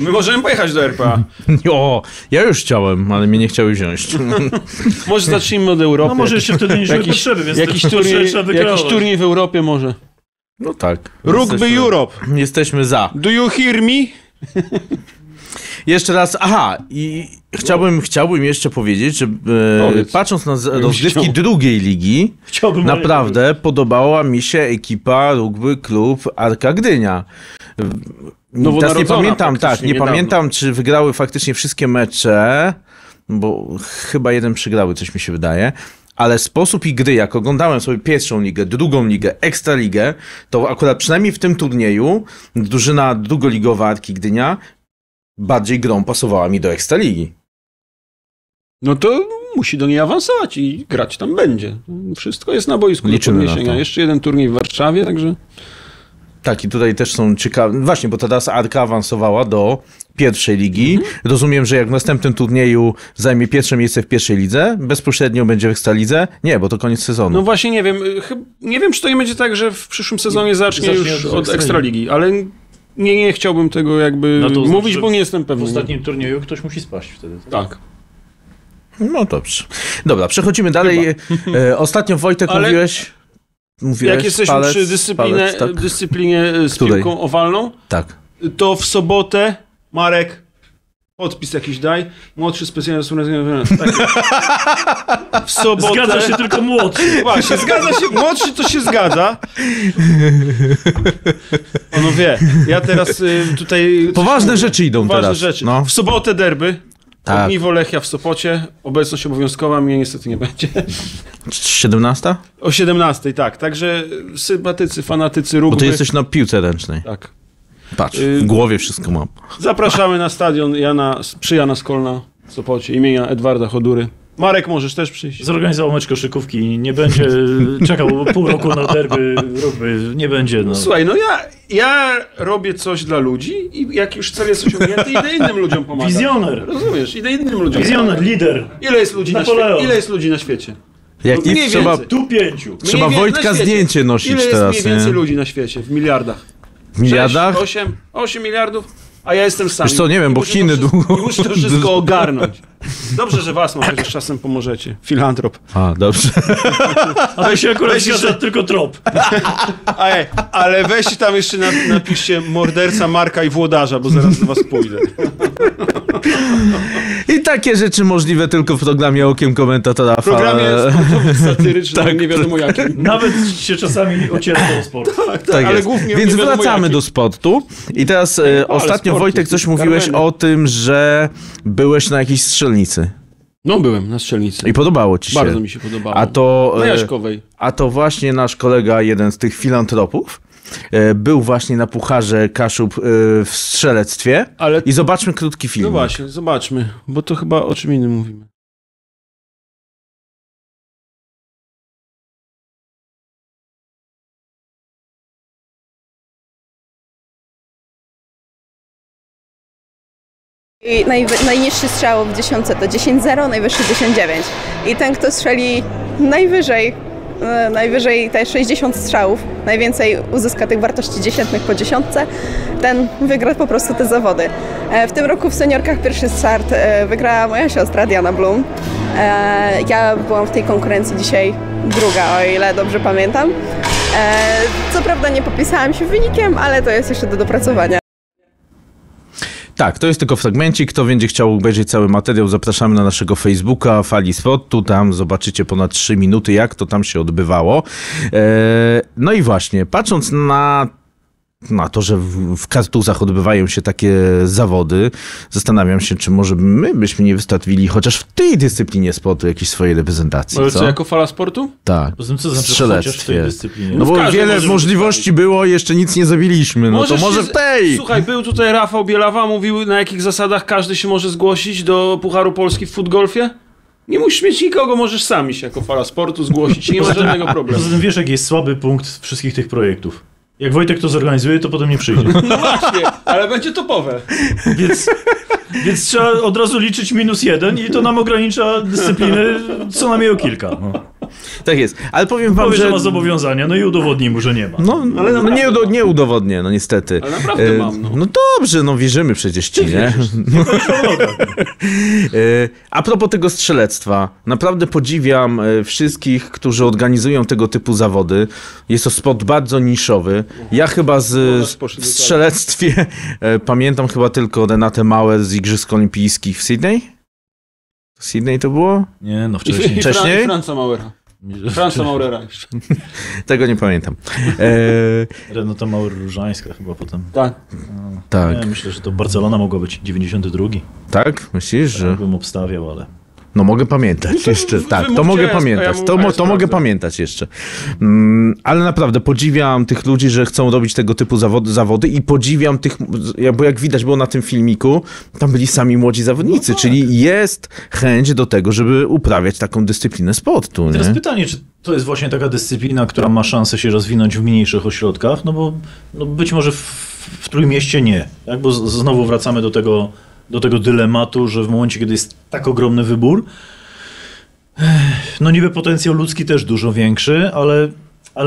my możemy pojechać do RPA. O, ja już chciałem, ale mnie nie chciały wziąć. Może zacznijmy od Europy. No może jeszcze wtedy nie żyły potrzeby, więc jakiś turniej w Europie może. No tak. Rugby Europe. Jesteśmy za. Do you hear me? Jeszcze raz, i chciałbym jeszcze powiedzieć, że patrząc na rozgrywki drugiej ligi, naprawdę podobała mi się ekipa Rugby Klub Arka Gdynia. Teraz nie pamiętam, czy wygrały faktycznie wszystkie mecze, bo chyba jeden przegrały, coś mi się wydaje. ale sposób i gry, jak oglądałem sobie pierwszą ligę, drugą ligę, ekstraligę, to akurat przynajmniej w tym turnieju drużyna drugoligowa Arki Gdynia bardziej grą pasowała mi do ekstraligi. No to musi do niej awansować i grać tam będzie. Wszystko jest na boisku. Liczymy na to. Jeszcze jeden turniej w Warszawie, także... Tak, i tutaj też są ciekawe... Właśnie, bo teraz Arka awansowała do pierwszej ligi. Mhm. Rozumiem, że jak w następnym turnieju zajmie pierwsze miejsce w pierwszej lidze, bezpośrednio będzie w Ekstralidze? Nie, bo to koniec sezonu. No właśnie, nie wiem. Nie wiem, czy to nie będzie tak, że w przyszłym sezonie zacznie już od Ekstraligi, ale... Nie chciałbym tego jakby mówić, bo nie jestem pewien. W ostatnim turnieju ktoś musi spaść wtedy. Tak. No dobrze. Dobra, przechodzimy dalej. Ostatnio, Wojtek, ale mówiłeś... Jak jesteśmy przy dyscyplinie z piłką owalną, tak, to w sobotę, Marek, podpis jakiś daj. Młodszy specjalny... Tak. W sobotę... Zgadza się tylko młodszy. Właśnie, zgadza się. Młodszy to się zgadza. Ono wie. Ja teraz tutaj... Poważne rzeczy idą teraz. Rzeczy. No. W sobotę derby. Tak. Ogniwo Lechia w Sopocie. Obecność obowiązkowa. Mnie niestety nie będzie. 17? O 17, tak. Także sympatycy, fanatycy rugby. Bo ty jesteś na piłce ręcznej. Tak. Patrz, w głowie wszystko mam. Zapraszamy na stadion przy Jana Skolna w Sopocie imienia Edwarda Chodury. Marek, możesz też przyjść. Zorganizował mecz koszykówki i nie będzie czekał pół roku na derby, nie będzie. No. Słuchaj, no ja robię coś dla ludzi i jak już cel jest osiągnięty, idę innym ludziom pomagać. Wizjoner. Rozumiesz, idę innym ludziom. Wizjoner, lider. Ile jest ludzi na świecie? Jak nie trzeba tu 5. Trzeba Wojtka zdjęcie nosić teraz. Ile jest mniej więcej ludzi na świecie w miliardach? W miliardach? 8 miliardów, a ja jestem sam. Wiesz co, nie wiem, bo Chiny długo... I muszę to wszystko ogarnąć. Dobrze, że was może czasem pomożecie. Filantrop. A, dobrze. A to się akurat zgadza tylko trop. Ale weźcie tam jeszcze napiszcie morderca Marka i Włodarza, bo zaraz do was pójdę. I takie rzeczy możliwe tylko w programie Okiem Komentatora. W programie satyrycznym, tak, nie wiadomo jakim. Nawet się czasami ociera o sport. Tak ale głównie więc wracamy do sportu. I teraz ostatnio, Wojtek, coś mówiłeś o tym, że byłeś na jakiejś strzelnicy. No, byłem na strzelnicy. I podobało ci się? Bardzo mi się podobało. Na Jaśkowej. A to właśnie nasz kolega, jeden z tych filantropów, był właśnie na Pucharze Kaszub w strzelectwie. Ale... I zobaczmy krótki film. No właśnie, zobaczmy, bo to chyba o czym innym mówimy. I najniższy strzał w dziesiątce to 10-0, najwyższy 10-9. I ten, kto strzeli najwyżej te 60 strzałów, najwięcej uzyska tych wartości dziesiętnych po dziesiątce, ten wygra po prostu te zawody. W tym roku w seniorkach pierwszy start wygrała moja siostra Diana Blum. Ja byłam w tej konkurencji dzisiaj druga, o ile dobrze pamiętam. Co prawda nie popisałam się wynikiem, ale to jest jeszcze do dopracowania. Tak, to jest tylko fragmencik. Kto będzie chciał obejrzeć cały materiał, zapraszamy na naszego Facebooka, Fali Sportu. Tam zobaczycie ponad 3 minuty, jak to tam się odbywało. No i właśnie, patrząc na to, że w Kartuzach odbywają się takie zawody, zastanawiam się, czy może my byśmy nie wystawili chociaż w tej dyscyplinie sportu jakiejś swojej reprezentacji. Ale co, jako Fala Sportu? Tak. Poza tym, co znaczy strzelectwie. Chociaż w tej dyscyplinie? No bo wiele możliwości było, jeszcze nic nie zabiliśmy. No możesz to może w tej! Słuchaj, był tutaj Rafał Bielawa, mówił, na jakich zasadach każdy się może zgłosić do Pucharu Polski w futgolfie. Nie musisz mieć nikogo, możesz sami się jako Fala Sportu zgłosić. Nie ma żadnego problemu. Poza tym wiesz, jaki jest słaby punkt wszystkich tych projektów. Jak Wojtek to zorganizuje, to potem nie przyjdzie. No właśnie, ale będzie topowe. Więc trzeba od razu liczyć -1 i to nam ogranicza dyscypliny co najmniej o kilka. No. Tak jest, ale powiem wam, że ma zobowiązania, no i udowodnij mu, że nie ma. No, ale nie udowodnię, no niestety. Ale naprawdę mam, no. No dobrze, no wierzymy przecież ci, nie? No. A propos tego strzelectwa, naprawdę podziwiam wszystkich, którzy organizują tego typu zawody. Jest to sport bardzo niszowy. Ja chyba w strzelectwie pamiętam chyba tylko Renatę Mauer z Igrzysk Olimpijskich w Sydney to było? Nie, no wcześniej. I Franca Mauera. Franca Maurera jeszcze. Tego nie pamiętam. Renata Mauer-Różańska chyba potem. Tak. No, tak. Nie, myślę, że to Barcelona mogła być 92. Tak? Myślisz, że... Ja bym obstawiał, ale... No mogę pamiętać no to, jeszcze, tak, to mogę pamiętać, to mogę pamiętać jeszcze. Ale naprawdę podziwiam tych ludzi, że chcą robić tego typu zawody i podziwiam tych, bo jak widać było na tym filmiku, tam byli sami młodzi zawodnicy, no tak. Czyli jest chęć do tego, żeby uprawiać taką dyscyplinę sportu. I teraz nie? Pytanie, czy to jest właśnie taka dyscyplina, która ma szansę się rozwinąć w mniejszych ośrodkach, no bo no być może w Trójmieście nie, tak? Bo znowu wracamy do tego dylematu, że w momencie, kiedy jest tak ogromny wybór, no niby potencjał ludzki też dużo większy, ale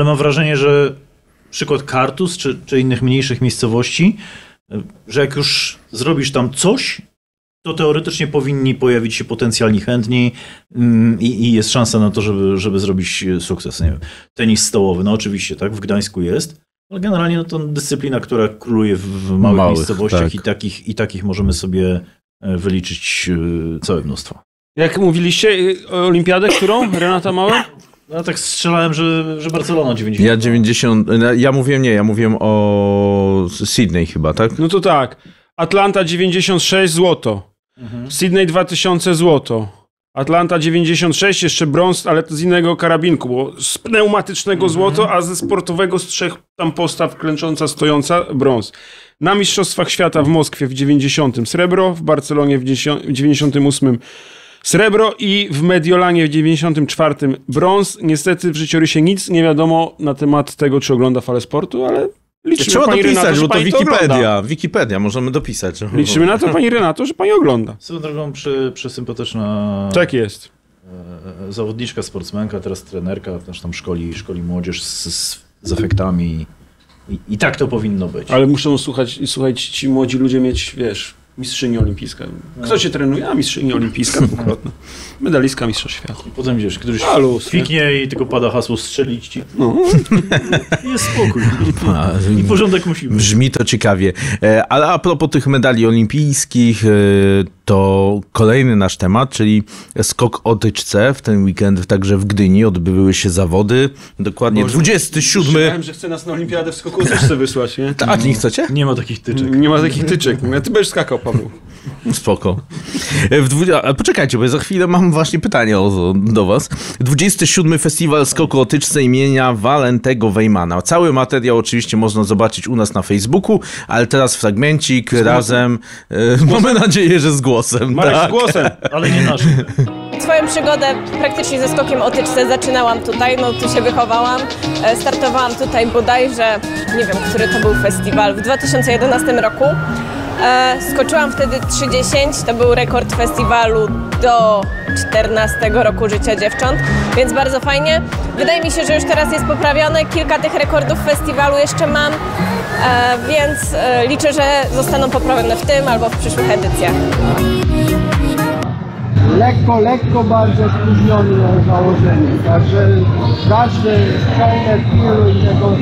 mam wrażenie, że przykład Kartus czy innych mniejszych miejscowości, że jak już zrobisz tam coś, to teoretycznie powinni pojawić się potencjalni chętni i jest szansa na to, żeby zrobić sukces. Nie wiem. Tenis stołowy, no oczywiście, tak, w Gdańsku jest. Ale generalnie no to dyscyplina, która króluje w małych miejscowościach, tak. i takich możemy sobie wyliczyć całe mnóstwo. Jak mówiliście o olimpiadę, którą? Renata Mauer? Ja tak strzelałem, że Barcelona 90. Ja mówiłem o Sydney chyba, tak? No to tak. Atlanta 96 złoto. Mhm. Sydney 2000 złoto. Atlanta 96, jeszcze brąz, ale to z innego karabinku, bo z pneumatycznego złoto, a ze sportowego z 3 tam postaw klęcząca, stojąca brąz. Na Mistrzostwach Świata w Moskwie w 90 srebro, w Barcelonie w 98 srebro i w Mediolanie w 94 brąz. Niestety w życiorysie nic nie wiadomo na temat tego, czy ogląda Falę Sportu, ale... Trzeba dopisać, Renato, bo to Wikipedia, możemy dopisać. Liczymy na to, pani Renato, że pani ogląda. Swoją drogą przesympatyczna... Tak jest. Zawodniczka, sportsmenka, teraz trenerka, też tam szkoli młodzież z efektami. I tak to powinno być. Ale muszą słuchać ci młodzi ludzie mieć, wiesz, mistrzyni olimpijska. Kto się trenuje? A mistrzyni olimpijska dwukrotnie. Medalistka mistrzostw świata. I potem gdzieś któryś fiknie i tylko pada hasło strzelić ci. No. Jest spokój. I porządek musimy. Brzmi to ciekawie. Ale a propos tych medali olimpijskich, to kolejny nasz temat, czyli skok o tyczce. W ten weekend także w Gdyni odbyły się zawody. Dokładnie 27. Myślałem, że chce nas na olimpiadę w skoku o tyczce wysłać. Nie? Tak, nie chcecie? Nie ma takich tyczek. Nie ma takich tyczek. Ty będziesz skakał, Paweł. Spoko. Poczekajcie, bo za chwilę mam właśnie pytanie do was. 27. Festiwal Skoku o Tyczce imienia Walentego Wejmana. Cały materiał oczywiście można zobaczyć u nas na Facebooku, ale teraz fragmencik razem. Mamy nadzieję, że z głosem. Marek, tak. Z głosem, ale nie naszym. Swoją przygodę praktycznie ze skokiem o tyczce zaczynałam tutaj, no tu się wychowałam. Startowałam tutaj bodajże, nie wiem, który to był festiwal, w 2011 roku. Skoczyłam wtedy 3,10, to był rekord festiwalu do 14 roku życia dziewcząt, więc bardzo fajnie. Wydaje mi się, że już teraz jest poprawione, kilka tych rekordów festiwalu jeszcze mam, więc liczę, że zostaną poprawione w tym albo w przyszłych edycjach. Lekko bardzo spóźnione założenie, także każdy kolejne piluje tego.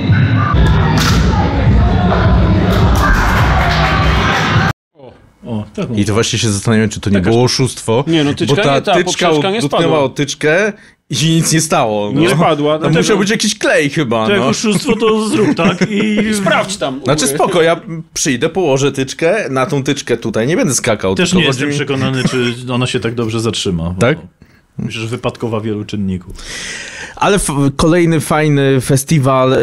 O, tak. I to właśnie się zastanawiam, czy to nie było oszustwo, nie, no, tyczka, bo ta tyczka dotknęła o tyczkę i się nic nie stało. No. Nie spadła. Tam musiał być jakiś klej chyba. To jak oszustwo, to zrób, tak? I sprawdź tam. Znaczy spoko, ja przyjdę, położę tyczkę, na tą tyczkę tutaj nie będę skakał. Też nie jestem przekonany, czy ona się tak dobrze zatrzyma. Tak? Myślę, że wypadkowa wielu czynników. Ale kolejny fajny festiwal...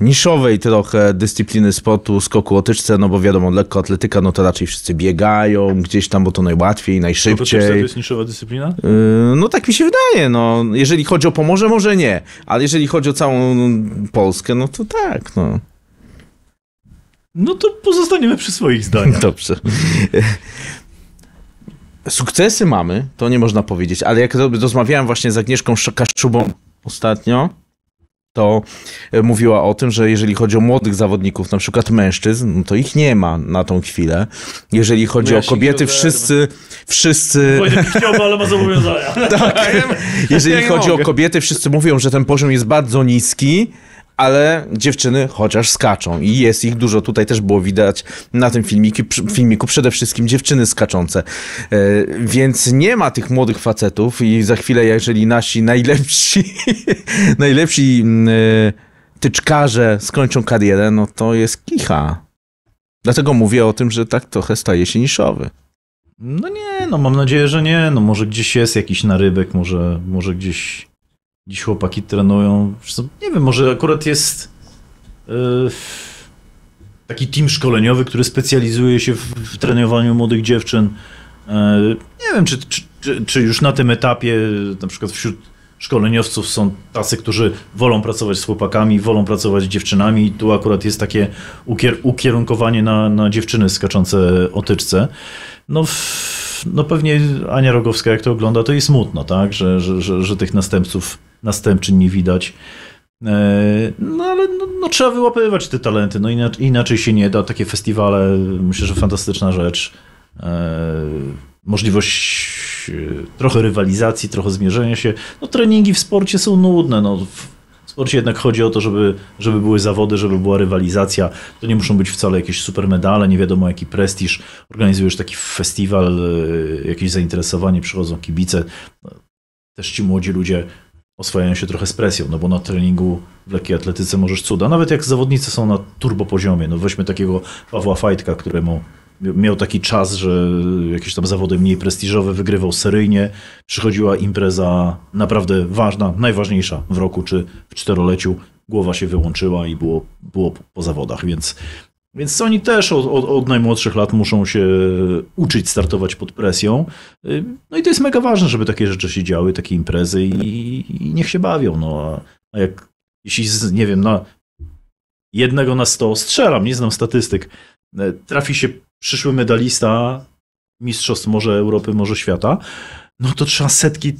niszowej trochę dyscypliny sportu, skoku o tyczce, no bo wiadomo, lekkoatletyka, no to raczej wszyscy biegają gdzieś tam, bo to najłatwiej, najszybciej. To jest niszowa dyscyplina? No tak mi się wydaje, no. Jeżeli chodzi o Pomorze, może nie, ale jeżeli chodzi o całą Polskę, no to tak, no. No to pozostaniemy przy swoich zdaniach. Dobrze. Sukcesy mamy, to nie można powiedzieć, ale jak rozmawiałem właśnie z Agnieszką Kaszczubą ostatnio, to mówiła o tym, że jeżeli chodzi o młodych zawodników, na przykład mężczyzn, no to ich nie ma na tą chwilę. Jeżeli chodzi o kobiety, wszyscy... Wojtek chciałby, ale ma zobowiązania. Tak. Jeżeli chodzi o kobiety, wszyscy mówią, że ten poziom jest bardzo niski, ale dziewczyny chociaż skaczą i jest ich dużo. Tutaj też było widać na tym filmiku przede wszystkim dziewczyny skaczące. Więc nie ma tych młodych facetów i za chwilę, jeżeli nasi najlepsi tyczkarze skończą karierę, no to jest kicha. Dlatego mówię o tym, że tak trochę staje się niszowy. No nie, Nie, no mam nadzieję, że nie. No może gdzieś jest jakiś narybek, może gdzieś chłopaki trenują. Nie wiem, może akurat jest taki team szkoleniowy, który specjalizuje się w trenowaniu młodych dziewczyn. Nie wiem, czy już na tym etapie, na przykład wśród szkoleniowców są tacy, którzy wolą pracować z chłopakami, wolą pracować z dziewczynami. I tu akurat jest takie ukierunkowanie na dziewczyny skaczące otyczce. No pewnie Ania Rogowska, jak to ogląda, to jest smutno, tak? Że tych następczyń nie widać. No ale no, trzeba wyłapywać te talenty, no inaczej się nie da. Takie festiwale, myślę, że fantastyczna rzecz. Możliwość trochę rywalizacji, trochę zmierzenia się. No treningi w sporcie są nudne. No, w sporcie jednak chodzi o to, żeby były zawody, żeby była rywalizacja. To nie muszą być wcale jakieś super medale, nie wiadomo jaki prestiż. Organizujesz taki festiwal, jakieś zainteresowanie, przychodzą kibice. Też ci młodzi ludzie oswajają się trochę z presją, no bo na treningu w lekkiej atletyce możesz cuda. Nawet jak zawodnicy są na turbo poziomie. No weźmy takiego Pawła Fajtka, któremu miał taki czas, że jakieś tam zawody mniej prestiżowe wygrywał seryjnie. Przychodziła impreza naprawdę ważna, najważniejsza w roku czy w czteroleciu. Głowa się wyłączyła i było po zawodach, więc oni też od najmłodszych lat muszą się uczyć startować pod presją. No i to jest mega ważne, żeby takie rzeczy się działy, takie imprezy i niech się bawią. No, a jak, jeśli nie wiem, na 1 na 100, strzelam, nie znam statystyk, trafi się przyszły medalista mistrzostw może Europy, może świata, no to trzeba setki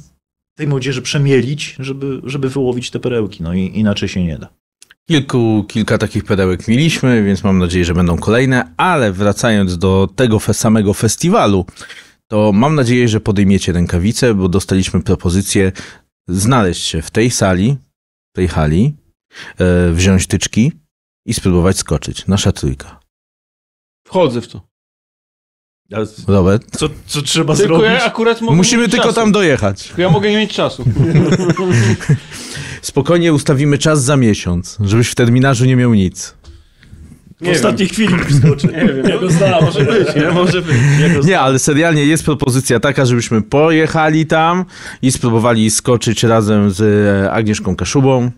tej młodzieży przemielić, żeby wyłowić te perełki. No i inaczej się nie da. Kilka takich perełek mieliśmy, więc mam nadzieję, że będą kolejne, ale wracając do tego samego festiwalu, to mam nadzieję, że podejmiecie rękawice, bo dostaliśmy propozycję znaleźć się w tej sali, tej hali, wziąć tyczki i spróbować skoczyć. Nasza trójka. Wchodzę w to. Robert? Co trzeba tylko zrobić? Ja akurat mogę Musimy tylko czasu. Tam dojechać. Ja mogę nie mieć czasu. Spokojnie ustawimy czas za miesiąc, żebyś w terminarzu nie miał nic. W ostatniej chwili wskoczy. Nie wiem, ja go znam, może być. Ja może być. Nie, ale serialnie jest propozycja taka, żebyśmy pojechali tam i spróbowali skoczyć razem z Agnieszką Kaszubą,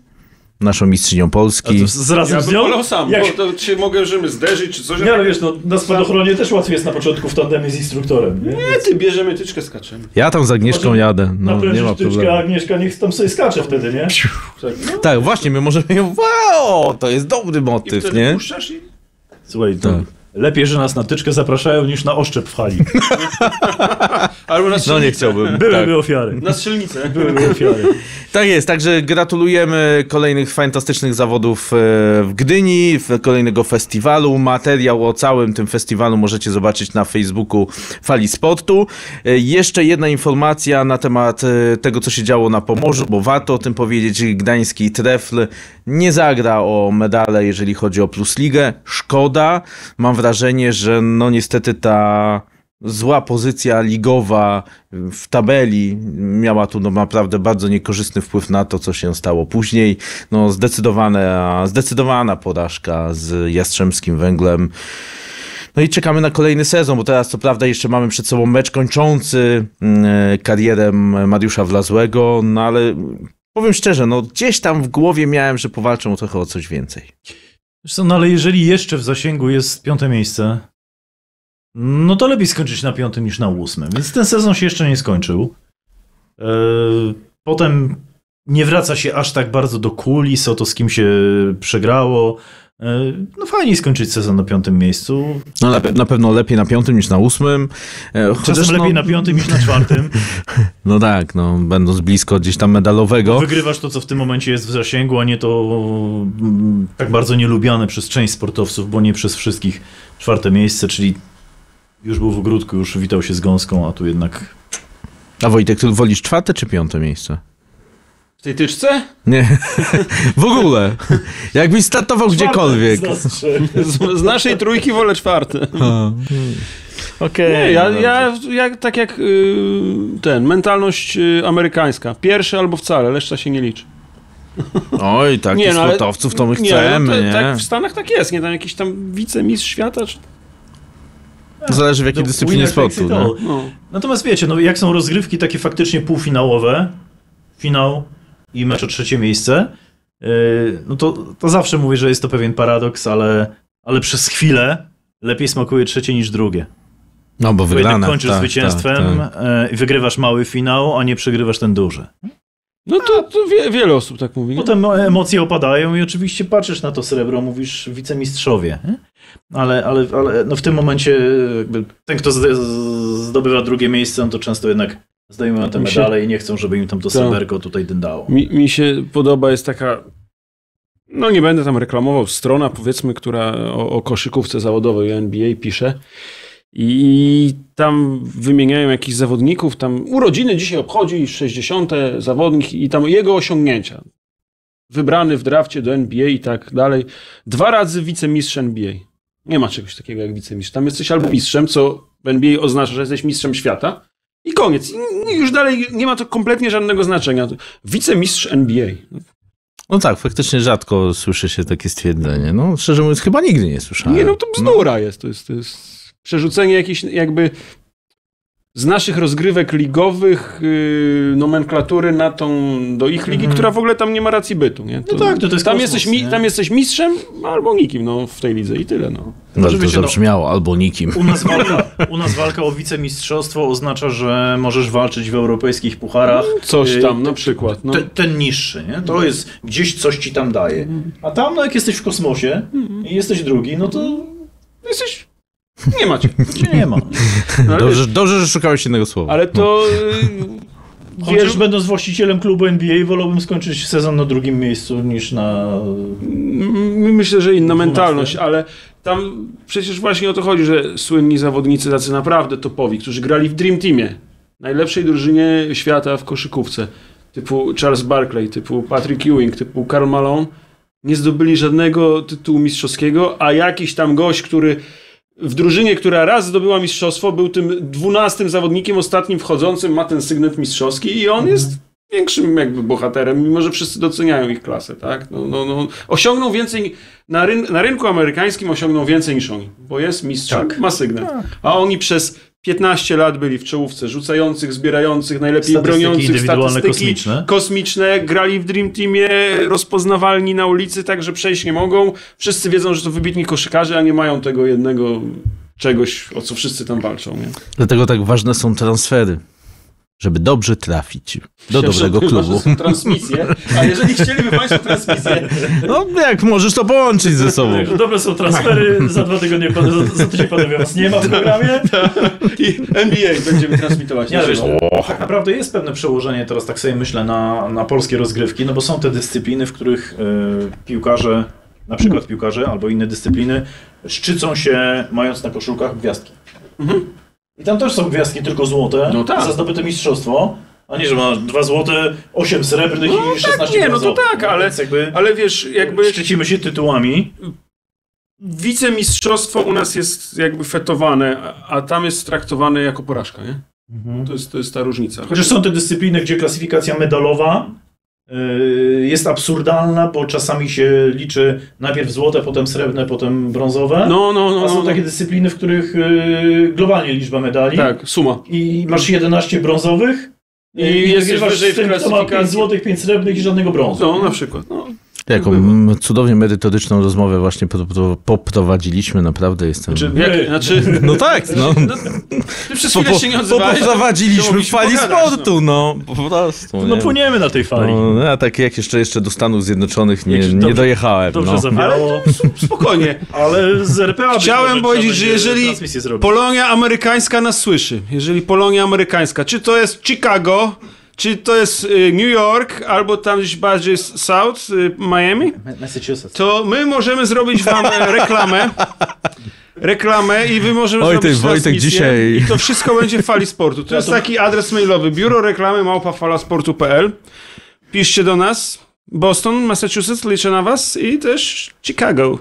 naszą mistrzynią Polski. Ja bym wolał sam, jak? Bo to czy mogę zderzyć, czy coś. Nie, ale wiesz, no, na spadochronie też łatwiej jest na początku w tandemie z instruktorem. Nie, ty bierzemy tyczkę, skaczemy. Ja tam z Agnieszką jadę. No, nie ma problemu. Tyczkę, a Agnieszka niech tam sobie skacze wtedy, nie? Tak, no. Tak, właśnie, my możemy ją... Wow, to jest dobry motyw, i nie? Puszczasz i... Słuchaj, tak. Lepiej, że nas na tyczkę zapraszają, niż na oszczep w hali. Albo na strzelnicę. No nie chciałbym. Byłyby tak. Ofiary. Na strzelnicę. Byłyby ofiary. Tak jest, także gratulujemy kolejnych fantastycznych zawodów w Gdyni, kolejnego festiwalu. Materiał o całym tym festiwalu możecie zobaczyć na Facebooku Fali Sportu. Jeszcze jedna informacja na temat tego, co się działo na Pomorzu, bo warto o tym powiedzieć. Gdański Trefl nie zagra o medale, jeżeli chodzi o Plus Ligę. Szkoda. Mam wrażenie, że no niestety ta zła pozycja ligowa w tabeli miała tu no naprawdę bardzo niekorzystny wpływ na to, co się stało później. No zdecydowana porażka z Jastrzębskim Węglem. No i czekamy na kolejny sezon, bo teraz co prawda jeszcze mamy przed sobą mecz kończący karierę Mariusza Wlazłego, no ale powiem szczerze, no gdzieś tam w głowie miałem, że powalczą trochę o coś więcej. Zresztą, no ale jeżeli jeszcze w zasięgu jest 5. miejsce, no to lepiej skończyć na 5. niż na 8. Więc ten sezon się jeszcze nie skończył. Potem nie wraca się aż tak bardzo do kulis, o to z kim się przegrało. No fajnie skończyć sezon na 5. miejscu. No na pewno lepiej na 5. niż na 8. Chociaż lepiej na 5. niż na 4. No tak, no będąc blisko gdzieś tam medalowego. Wygrywasz to, co w tym momencie jest w zasięgu, a nie to tak bardzo nielubiane przez część sportowców, bo nie przez wszystkich 4. miejsce, czyli już był w ogródku, już witał się z gąską, a tu jednak... A Wojtek, ty wolisz 4. czy 5. miejsce? W tej tyczce? Nie, w ogóle. Jakbyś startował gdziekolwiek. Z naszej trójki wolę 4. Okej. Ja tak jak mentalność amerykańska. Pierwszy albo wcale, reszta się nie liczy. Oj, takich sportowców to my chcemy, nie? Tak w Stanach tak jest, nie? Tam jakiś tam wicemistrz świata, czy... Zależy w jakiej dyscyplinie sportu. No. Natomiast wiecie, no, jak są rozgrywki takie faktycznie półfinałowe, finał i mecz o trzecie miejsce, no to zawsze mówię, że jest to pewien paradoks, ale przez chwilę lepiej smakuje trzecie niż drugie. No bo wygrana. Kończysz zwycięstwem i wygrywasz mały finał, a nie przegrywasz ten duży. No to wiele osób tak mówi. Potem emocje opadają i oczywiście patrzysz na to srebro, mówisz wicemistrzowie. Ale no w tym momencie jakby ten, kto zdobywa drugie miejsce, no to często jednak zdejmują te medale i nie chcą, żeby im tam to sreberko tutaj dyndało. Mi się podoba, jest taka, no nie będę tam reklamował, strona powiedzmy, która o koszykówce zawodowej, o NBA pisze. I tam wymieniają jakichś zawodników, tam urodziny dzisiaj obchodzi 60. zawodnik i tam jego osiągnięcia. Wybrany w drafcie do NBA i tak dalej. 2 razy wicemistrz NBA. Nie ma czegoś takiego jak wicemistrz. Tam jesteś albo mistrzem, co w NBA oznacza, że jesteś mistrzem świata i koniec. I już dalej nie ma to kompletnie żadnego znaczenia. Wicemistrz NBA. No tak, faktycznie rzadko słyszy się takie stwierdzenie. No szczerze mówiąc chyba nigdy nie słyszałem. Nie, no to bzdura jest. To jest przerzucenie jakiejś jakby z naszych rozgrywek ligowych nomenklatury na tą, do ich ligi, która w ogóle tam nie ma racji bytu. Nie? To, no tak, to jest tam, kosmos, tam jesteś mistrzem albo nikim w tej lidze i tyle. No to zabrzmiało, albo nikim. U nas walka o wicemistrzostwo oznacza, że możesz walczyć w europejskich pucharach. Coś tam na przykład. No. Ten niższy, nie? To jest gdzieś coś ci tam daje. A tam no, jak jesteś w kosmosie i jesteś drugi, no to jesteś... Nie macie. Nie ma. No, dobrze, że szukałeś innego słowa. Ale to... Chociaż będąc właścicielem klubu NBA wolałbym skończyć sezon na drugim miejscu niż na... Myślę, że inna mentalność, ale tam przecież właśnie o to chodzi, że słynni zawodnicy, tacy naprawdę topowi, którzy grali w Dream Teamie, najlepszej drużynie świata w koszykówce, typu Charles Barkley, typu Patrick Ewing, typu Karl Malone, nie zdobyli żadnego tytułu mistrzowskiego, a jakiś tam gość, który... W drużynie, która raz zdobyła mistrzostwo, był tym 12. zawodnikiem, ostatnim wchodzącym, ma ten sygnet mistrzowski i on jest większym jakby bohaterem, mimo że wszyscy doceniają ich klasę, tak? No. Osiągnął więcej, na rynku amerykańskim osiągnął więcej niż oni, bo jest mistrz, ma sygnet. A oni przez 15 lat byli w czołówce, rzucających, zbierających, najlepiej broniących, statystyki kosmiczne, grali w Dream Teamie, rozpoznawalni na ulicy, tak że przejść nie mogą. Wszyscy wiedzą, że to wybitni koszykarze, a nie mają tego jednego czegoś, o co wszyscy tam walczą. Nie? Dlatego tak ważne są transfery. Żeby dobrze trafić do dobrego klubu. Transmisje, a jeżeli chcieliby Państwo transmisję... No jak możesz to połączyć ze sobą. Dobre są transfery, za 2 tygodnie panowie was nie ma w programie. I NBA będziemy transmitować. Nie, tak naprawdę jest pewne przełożenie, teraz tak sobie myślę, na polskie rozgrywki, no bo są te dyscypliny, w których piłkarze, na przykład piłkarze albo inne dyscypliny, szczycą się mając na koszulkach gwiazdki. I tam też są gwiazdki, tylko złote, za zdobyte mistrzostwo, a nie, że ma 2 złote, 8 srebrnych i 16 nie, no to tak, ale wiesz, jakby... Szczycimy się tytułami. Wicemistrzostwo u nas jest jakby fetowane, a tam jest traktowane jako porażka, nie? To jest ta różnica. Chociaż są te dyscypliny, gdzie klasyfikacja medalowa jest absurdalna, bo czasami się liczy najpierw złote, potem srebrne, potem brązowe. A są takie dyscypliny, w których globalnie liczba medali. Tak, suma. I masz 11 brązowych i jest wyżej w klasyfikacji. 5 złotych, 5 srebrnych i żadnego brązu. No, na przykład. Jaką cudownie merytoryczną rozmowę właśnie poprowadziliśmy, naprawdę jestem... Przez chwilę się nie odzywałeś. Poprowadziliśmy fali sportu, no po prostu. No płyniemy na tej fali. No, a tak jak jeszcze do Stanów Zjednoczonych nie dojechałem. Dobrze zawiało. Spokojnie. Ale z RPA... Chciałem powiedzieć, że jeżeli Polonia amerykańska nas słyszy, jeżeli Polonia amerykańska, czy to jest Chicago... Czy to jest New York, albo tam gdzieś bardziej South, Miami? Massachusetts. To my możemy zrobić wam reklamę i wy możemy zrobić Wojtek dzisiaj. I to wszystko będzie w Fali Sportu. To jest taki adres mailowy. Biuro reklamy @falasportu.pl. Piszcie do nas. Boston, Massachusetts, liczę na was. I też Chicago.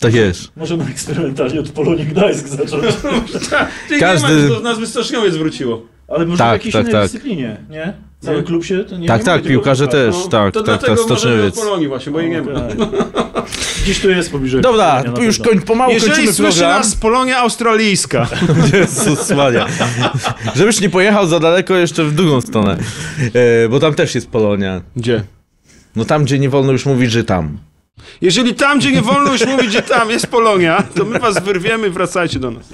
Tak jest. Możemy eksperymentalnie od Polonii Gdańsk zacząć. To nazwy Stoczniowiec wróciło. Ale może w jakiejś innej dyscyplinie, nie? Cały klub się... To nie piłkarze też, To dlatego może w Polonii właśnie, bo jej nie ma. Gdzieś tu jest pobliżej. Dobra, tu już pomału kończymy program. Nas Polonia australijska. Jezus Maria. Żebyś nie pojechał za daleko jeszcze w drugą stronę. Bo tam też jest Polonia. Gdzie? No tam, gdzie nie wolno już mówić, że tam. Jeżeli tam, gdzie nie wolno już mówić, że tam jest Polonia, to my was wyrwiemy, wracajcie do nas.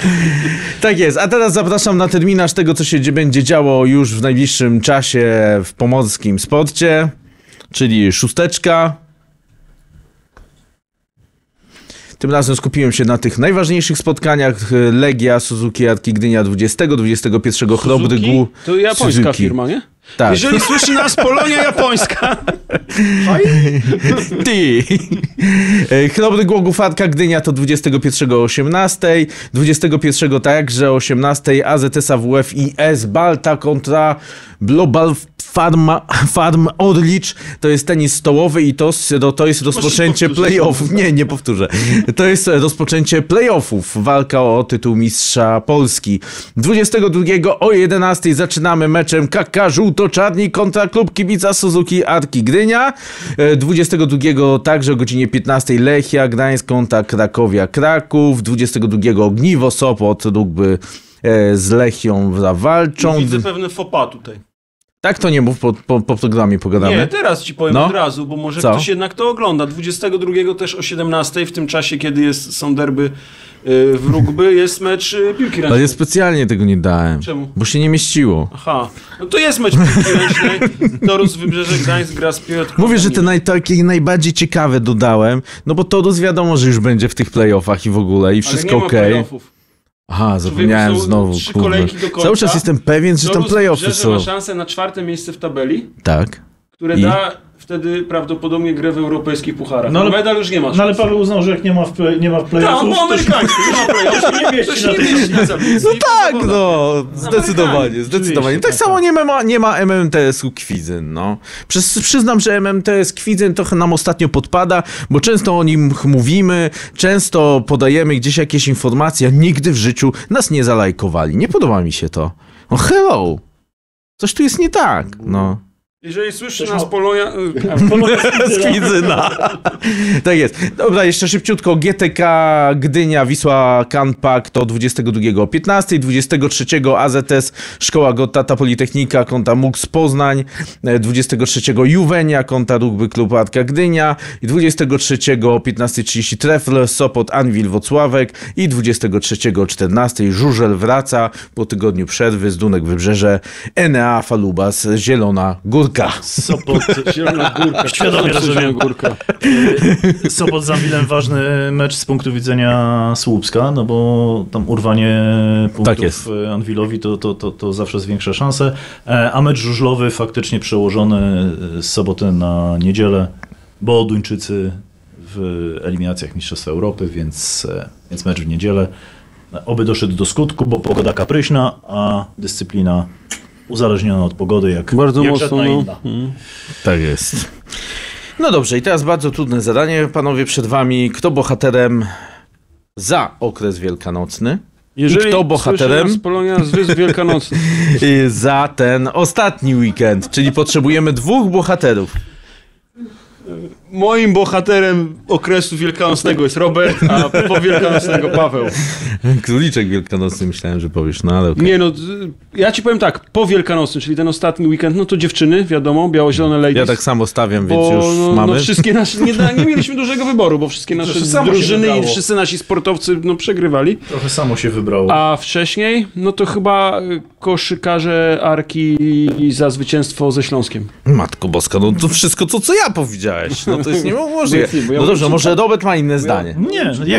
Tak jest, a teraz zapraszam na terminarz tego, co się będzie działo już w najbliższym czasie w pomorskim sporcie, czyli szósteczka. Tym razem skupiłem się na tych najważniejszych spotkaniach. Legia, Suzuki Arki Gdynia 20-21 Chrobry Głogów. To japońska firma, nie? Tak. Jeżeli słyszy nas Polonia japońska. Ty. Chrobry Głogów Arka Gdynia to 21 o 18. 21 także o 18 AZS AWF i S-Balta kontra Global Farm Orlicz. To jest tenis stołowy i to jest rozpoczęcie playoffów. Nie, nie powtórzę. To jest rozpoczęcie playoffów. Walka o tytuł mistrza Polski. 22 o 11 zaczynamy meczem KK Żółto-Czarni kontra klub kibica Suzuki Arki Gdynia. 22 także o godzinie 15 Lechia Gdańsk kontra Krakowia Kraków. 22 Ogniwo Sopot Lugby z Lechią walczą. Widzę pewne faux pas tutaj. Tak to nie mów, po programie pogadamy. Nie, teraz ci powiem od razu, bo może ktoś jednak to ogląda. 22 też o 17, w tym czasie, kiedy są derby w rugby, jest mecz piłki ręcznej. Ale ja specjalnie tego nie dałem. Czemu? Bo się nie mieściło. Aha, no to jest mecz piłki ręcznej. Torus Wybrzeże Gdańsk gra z Piotrkiem. Mówię, że te takie najbardziej ciekawe dodałem, no bo Torus wiadomo, że już będzie w tych playoffach i w ogóle i wszystko okej. Ale nie ma playoffów. Aha, zapomniałem znowu. Cały czas jestem pewien, że tam playoffy są. Ma szansę na 4. miejsce w tabeli. Tak. Które da wtedy prawdopodobnie grę w europejskich pucharach. No ale medal już nie ma. No ale Paweł uznał, że jak nie ma playoffów. Tak, bo amerykański nie ma playoffów, nie mieści na tej. No tak, no. Zdecydowanie, zdecydowanie. Tak samo nie ma MMTS-u Kwidzyn, no. Przyznam, że MMTS Kwidzyn trochę nam ostatnio podpada, bo często o nim mówimy, często podajemy gdzieś jakieś informacje, a nigdy w życiu nas nie zalajkowali. Nie podoba mi się to. No hello! Coś tu jest nie tak, no. Jeżeli słyszy nas Polonia... z Kwidzyna. Tak jest. Dobra, jeszcze szybciutko. GTK Gdynia, Wisła Can-Pack to 22 o 15. 23 AZS Szkoła Gortata Politechnika kontra MUKS Poznań. 23 Juwenia kontra Rugby Klub Arka Gdynia. I 23 o 15.30 Trefl Sopot Anwil Włocławek. I 23 o 14 Żurzel wraca po tygodniu przerwy z Dunek Wybrzeże. Enea Falubas Zielona Górka. Sopot, Zielona Górka. Świadomie rozumiem Górka. Sopot z Anwilem ważny mecz z punktu widzenia Słupska, no bo tam urwanie punktów tak jest. Anwilowi to zawsze zwiększa szanse. A mecz żużlowy faktycznie przełożony z soboty na niedzielę, bo Duńczycy w eliminacjach Mistrzostw Europy, więc mecz w niedzielę. Oby doszedł do skutku, bo pogoda kapryśna, a dyscyplina uzależniona od pogody, jak żadna inna. Tak jest. No dobrze, i teraz bardzo trudne zadanie, panowie, przed wami. Kto bohaterem za okres wielkanocny? Jeżeli kto bohaterem z Polonia z Wysp Wielkanocnych? Za ten ostatni weekend, czyli potrzebujemy 2 bohaterów. Moim bohaterem okresu wielkanocnego jest Robert, a powielkanocnego Paweł. Króliczek wielkanocny myślałem, że powiesz, no ale okej. Nie no, ja ci powiem tak, powielkanocny, czyli ten ostatni weekend, no to dziewczyny, wiadomo, Biało-Zielone Ladies. Ja tak samo stawiam, więc już mamy. No wszystkie nasze, nie mieliśmy dużego wyboru, bo wszystkie nasze drużyny i wszyscy nasi sportowcy no, przegrywali. Trochę samo się wybrało. A wcześniej, no to chyba koszykarze Arki za zwycięstwo ze Śląskiem. Matko Boska, no to wszystko, co ja powiedziałeś, no to jest niemożliwe. No dobrze, może Robert ma inne zdanie. Nie,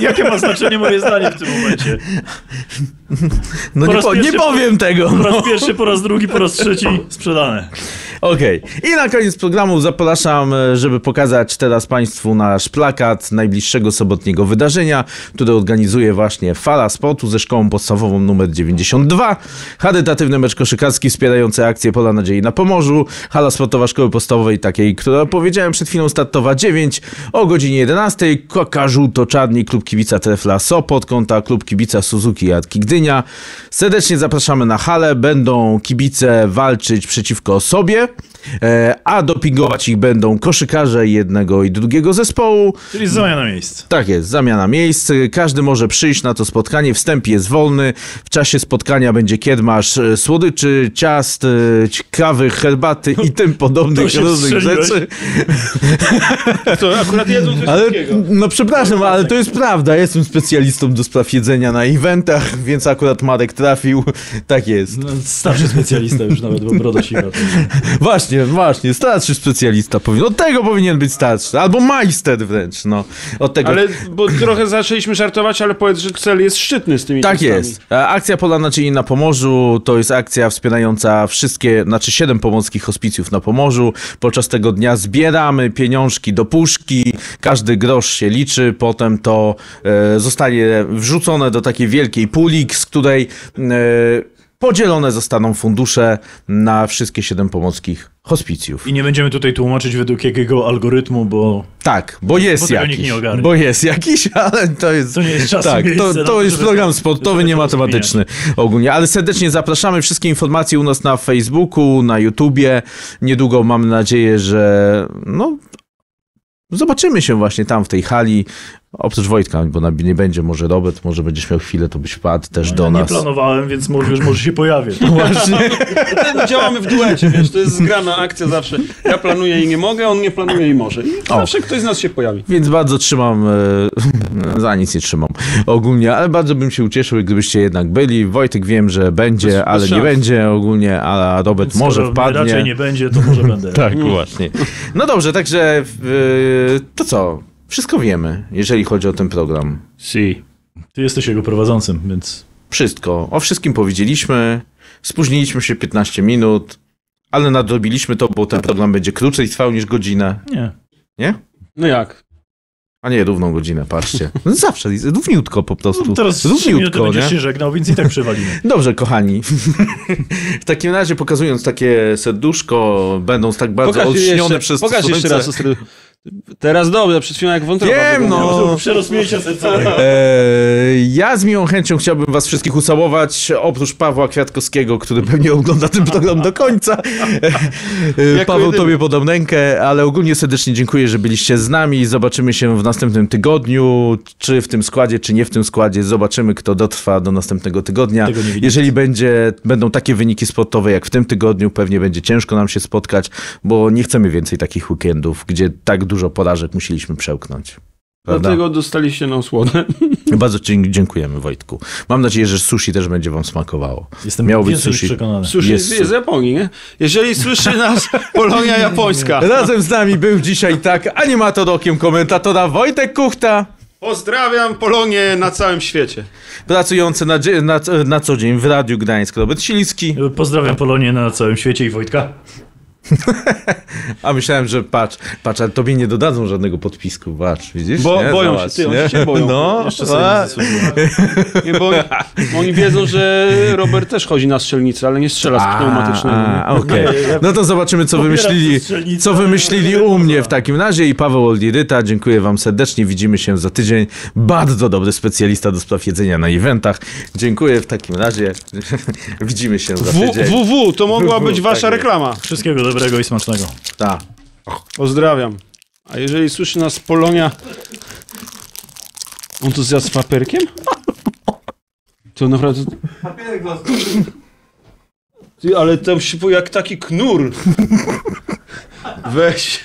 jakie ma znaczenie moje zdanie w tym momencie? No nie powiem tego. Po raz pierwszy, po raz drugi, po raz trzeci sprzedane. Okej. I na koniec programu zapraszam, żeby pokazać teraz Państwu nasz plakat najbliższego sobotniego wydarzenia, które organizuje właśnie Fala Sportu ze Szkołą Podstawową nr 92. Charytatywny mecz koszykarski wspierający akcję Pola Nadziei na Pomorzu. Hala sportowa Szkoły Podstawowej takiej, która powiedziałem przed chwilą, startowa 9 o godzinie 11. KK Żółto-Czarni, klub kibica Trefla Sopot kontra klub kibica Suzuki Arki Gdynia. Serdecznie zapraszamy na halę. Będą kibice walczyć przeciwko sobie. a dopingować ich będą koszykarze jednego i drugiego zespołu. Czyli zamiana miejsc. Tak jest, zamiana miejsc. Każdy może przyjść na to spotkanie, wstęp jest wolny. W czasie spotkania będzie kiedmarz słodyczy, ciast, kawy, herbaty i tym podobnych różnych rzeczy. To akurat jedzą coś takiego. No przepraszam, ale to jest prawda. Jestem specjalistą do spraw jedzenia na eventach, więc akurat Marek trafił. Tak jest. No, starszy specjalista już nawet, bo broda siwa. Właśnie, starszy specjalista powinien. Od tego powinien być starszy. Albo majster wręcz, no. Od tego. Ale, bo trochę zaczęliśmy żartować, ale powiedz, że cel jest szczytny z tymi czasami. Tak jest. Akcja Polana, czyli na Pomorzu, to jest akcja wspierająca wszystkie, znaczy 7 pomorskich hospicjów na Pomorzu. Podczas tego dnia zbieramy pieniążki do puszki, każdy grosz się liczy, potem to zostanie wrzucone do takiej wielkiej puli, z której podzielone zostaną fundusze na wszystkie 7 pomorskich hospicjów. I nie będziemy tutaj tłumaczyć według jakiego algorytmu, bo... Tak, bo jest jakiś, ale to jest... To nie jest czas, tak, miejsce, to jest program sportowy, nie matematyczny ogólnie. Ale serdecznie zapraszamy. Wszystkie informacje u nas na Facebooku, na YouTubie. Niedługo mamy nadzieję, że... No, zobaczymy się właśnie tam w tej hali. Oprócz Wojtka, bo nie będzie, może Robert, może będziesz miał chwilę, to byś padł też do nas. Nie planowałem, więc może się pojawię. No właśnie. Działamy w duecie, wiesz, to jest zgrana akcja zawsze. Ja planuję i nie mogę, on nie planuje i może. I zawsze ktoś z nas się pojawi. Więc bardzo trzymam, za nic nie trzymam ogólnie, ale bardzo bym się ucieszył, gdybyście jednak byli. Wojtek wiem, że będzie, ale nie będzie ogólnie, a Robert więc może wpadnie. Raczej nie będzie, to może będę. Tak, właśnie. No dobrze, także to co? Wszystko wiemy, jeżeli chodzi o ten program. Si. Ty jesteś jego prowadzącym, więc... Wszystko. O wszystkim powiedzieliśmy. Spóźniliśmy się 15 minut, ale nadrobiliśmy to, bo ten program będzie krócej trwał niż godzinę. Nie. Nie? No jak? A nie, równą godzinę, patrzcie. No zawsze, równiutko po prostu. No teraz równiutko, będziesz się żegnał, więc i tak przewalimy. Dobrze, kochani. W takim razie pokazując takie serduszko, będąc tak bardzo olśnione przez słońce... Pokaż jeszcze raz o serduszko. Teraz dobrze, przed chwilą jak wątroba. Wiem, no. Przerozmiejcie serce. Ja z miłą chęcią chciałbym was wszystkich ucałować, oprócz Pawła Kwiatkowskiego, który pewnie ogląda ten program do końca. Paweł, jedyny. Tobie podam rękę, ale ogólnie serdecznie dziękuję, że byliście z nami. Zobaczymy się w następnym tygodniu, czy w tym składzie, czy nie w tym składzie. Zobaczymy, kto dotrwa do następnego tygodnia. Jeżeli będą takie wyniki sportowe jak w tym tygodniu, pewnie będzie ciężko nam się spotkać, bo nie chcemy więcej takich weekendów, gdzie tak dużo porażek musieliśmy przełknąć. Prawda? Dlatego dostaliście na osłonę. Bardzo ci dziękujemy, Wojtku. Mam nadzieję, że sushi też będzie wam smakowało. Miało być sushi. Przekonany. Sushi jest z Japonii, nie? Jeżeli słyszy nas Polonia Japońska. Razem z nami był dzisiaj animator Okiem Komentatora Wojtek Kuchta. Pozdrawiam Polonię na całym świecie. Pracujący na co dzień w Radiu Gdańsk Robert Silski. Pozdrawiam Polonię na całym świecie i Wojtka. A myślałem, że patrz, ale tobie nie dodadzą żadnego podpisku, patrz, widzisz? Bo nie? Boją się, oni się boją. No, nie, bo oni wiedzą, że Robert też chodzi na strzelnicę, ale nie strzela z pneumatycznego. Okej. Okay. No to zobaczymy, co wymyślili u mnie w takim razie. I Paweł Oldi, dziękuję wam serdecznie, widzimy się za tydzień. Bardzo dobry specjalista do spraw jedzenia na eventach. Dziękuję w takim razie. Widzimy się za tydzień. To mogła być wasza reklama. Wszystkiego dobrego i smacznego. Tak. Pozdrawiam. A jeżeli słyszy nas Polonia... On to zjadł z papierkiem? To naprawdę... Papierek dostał. Ty, ale tam się... jak taki knur. Weź.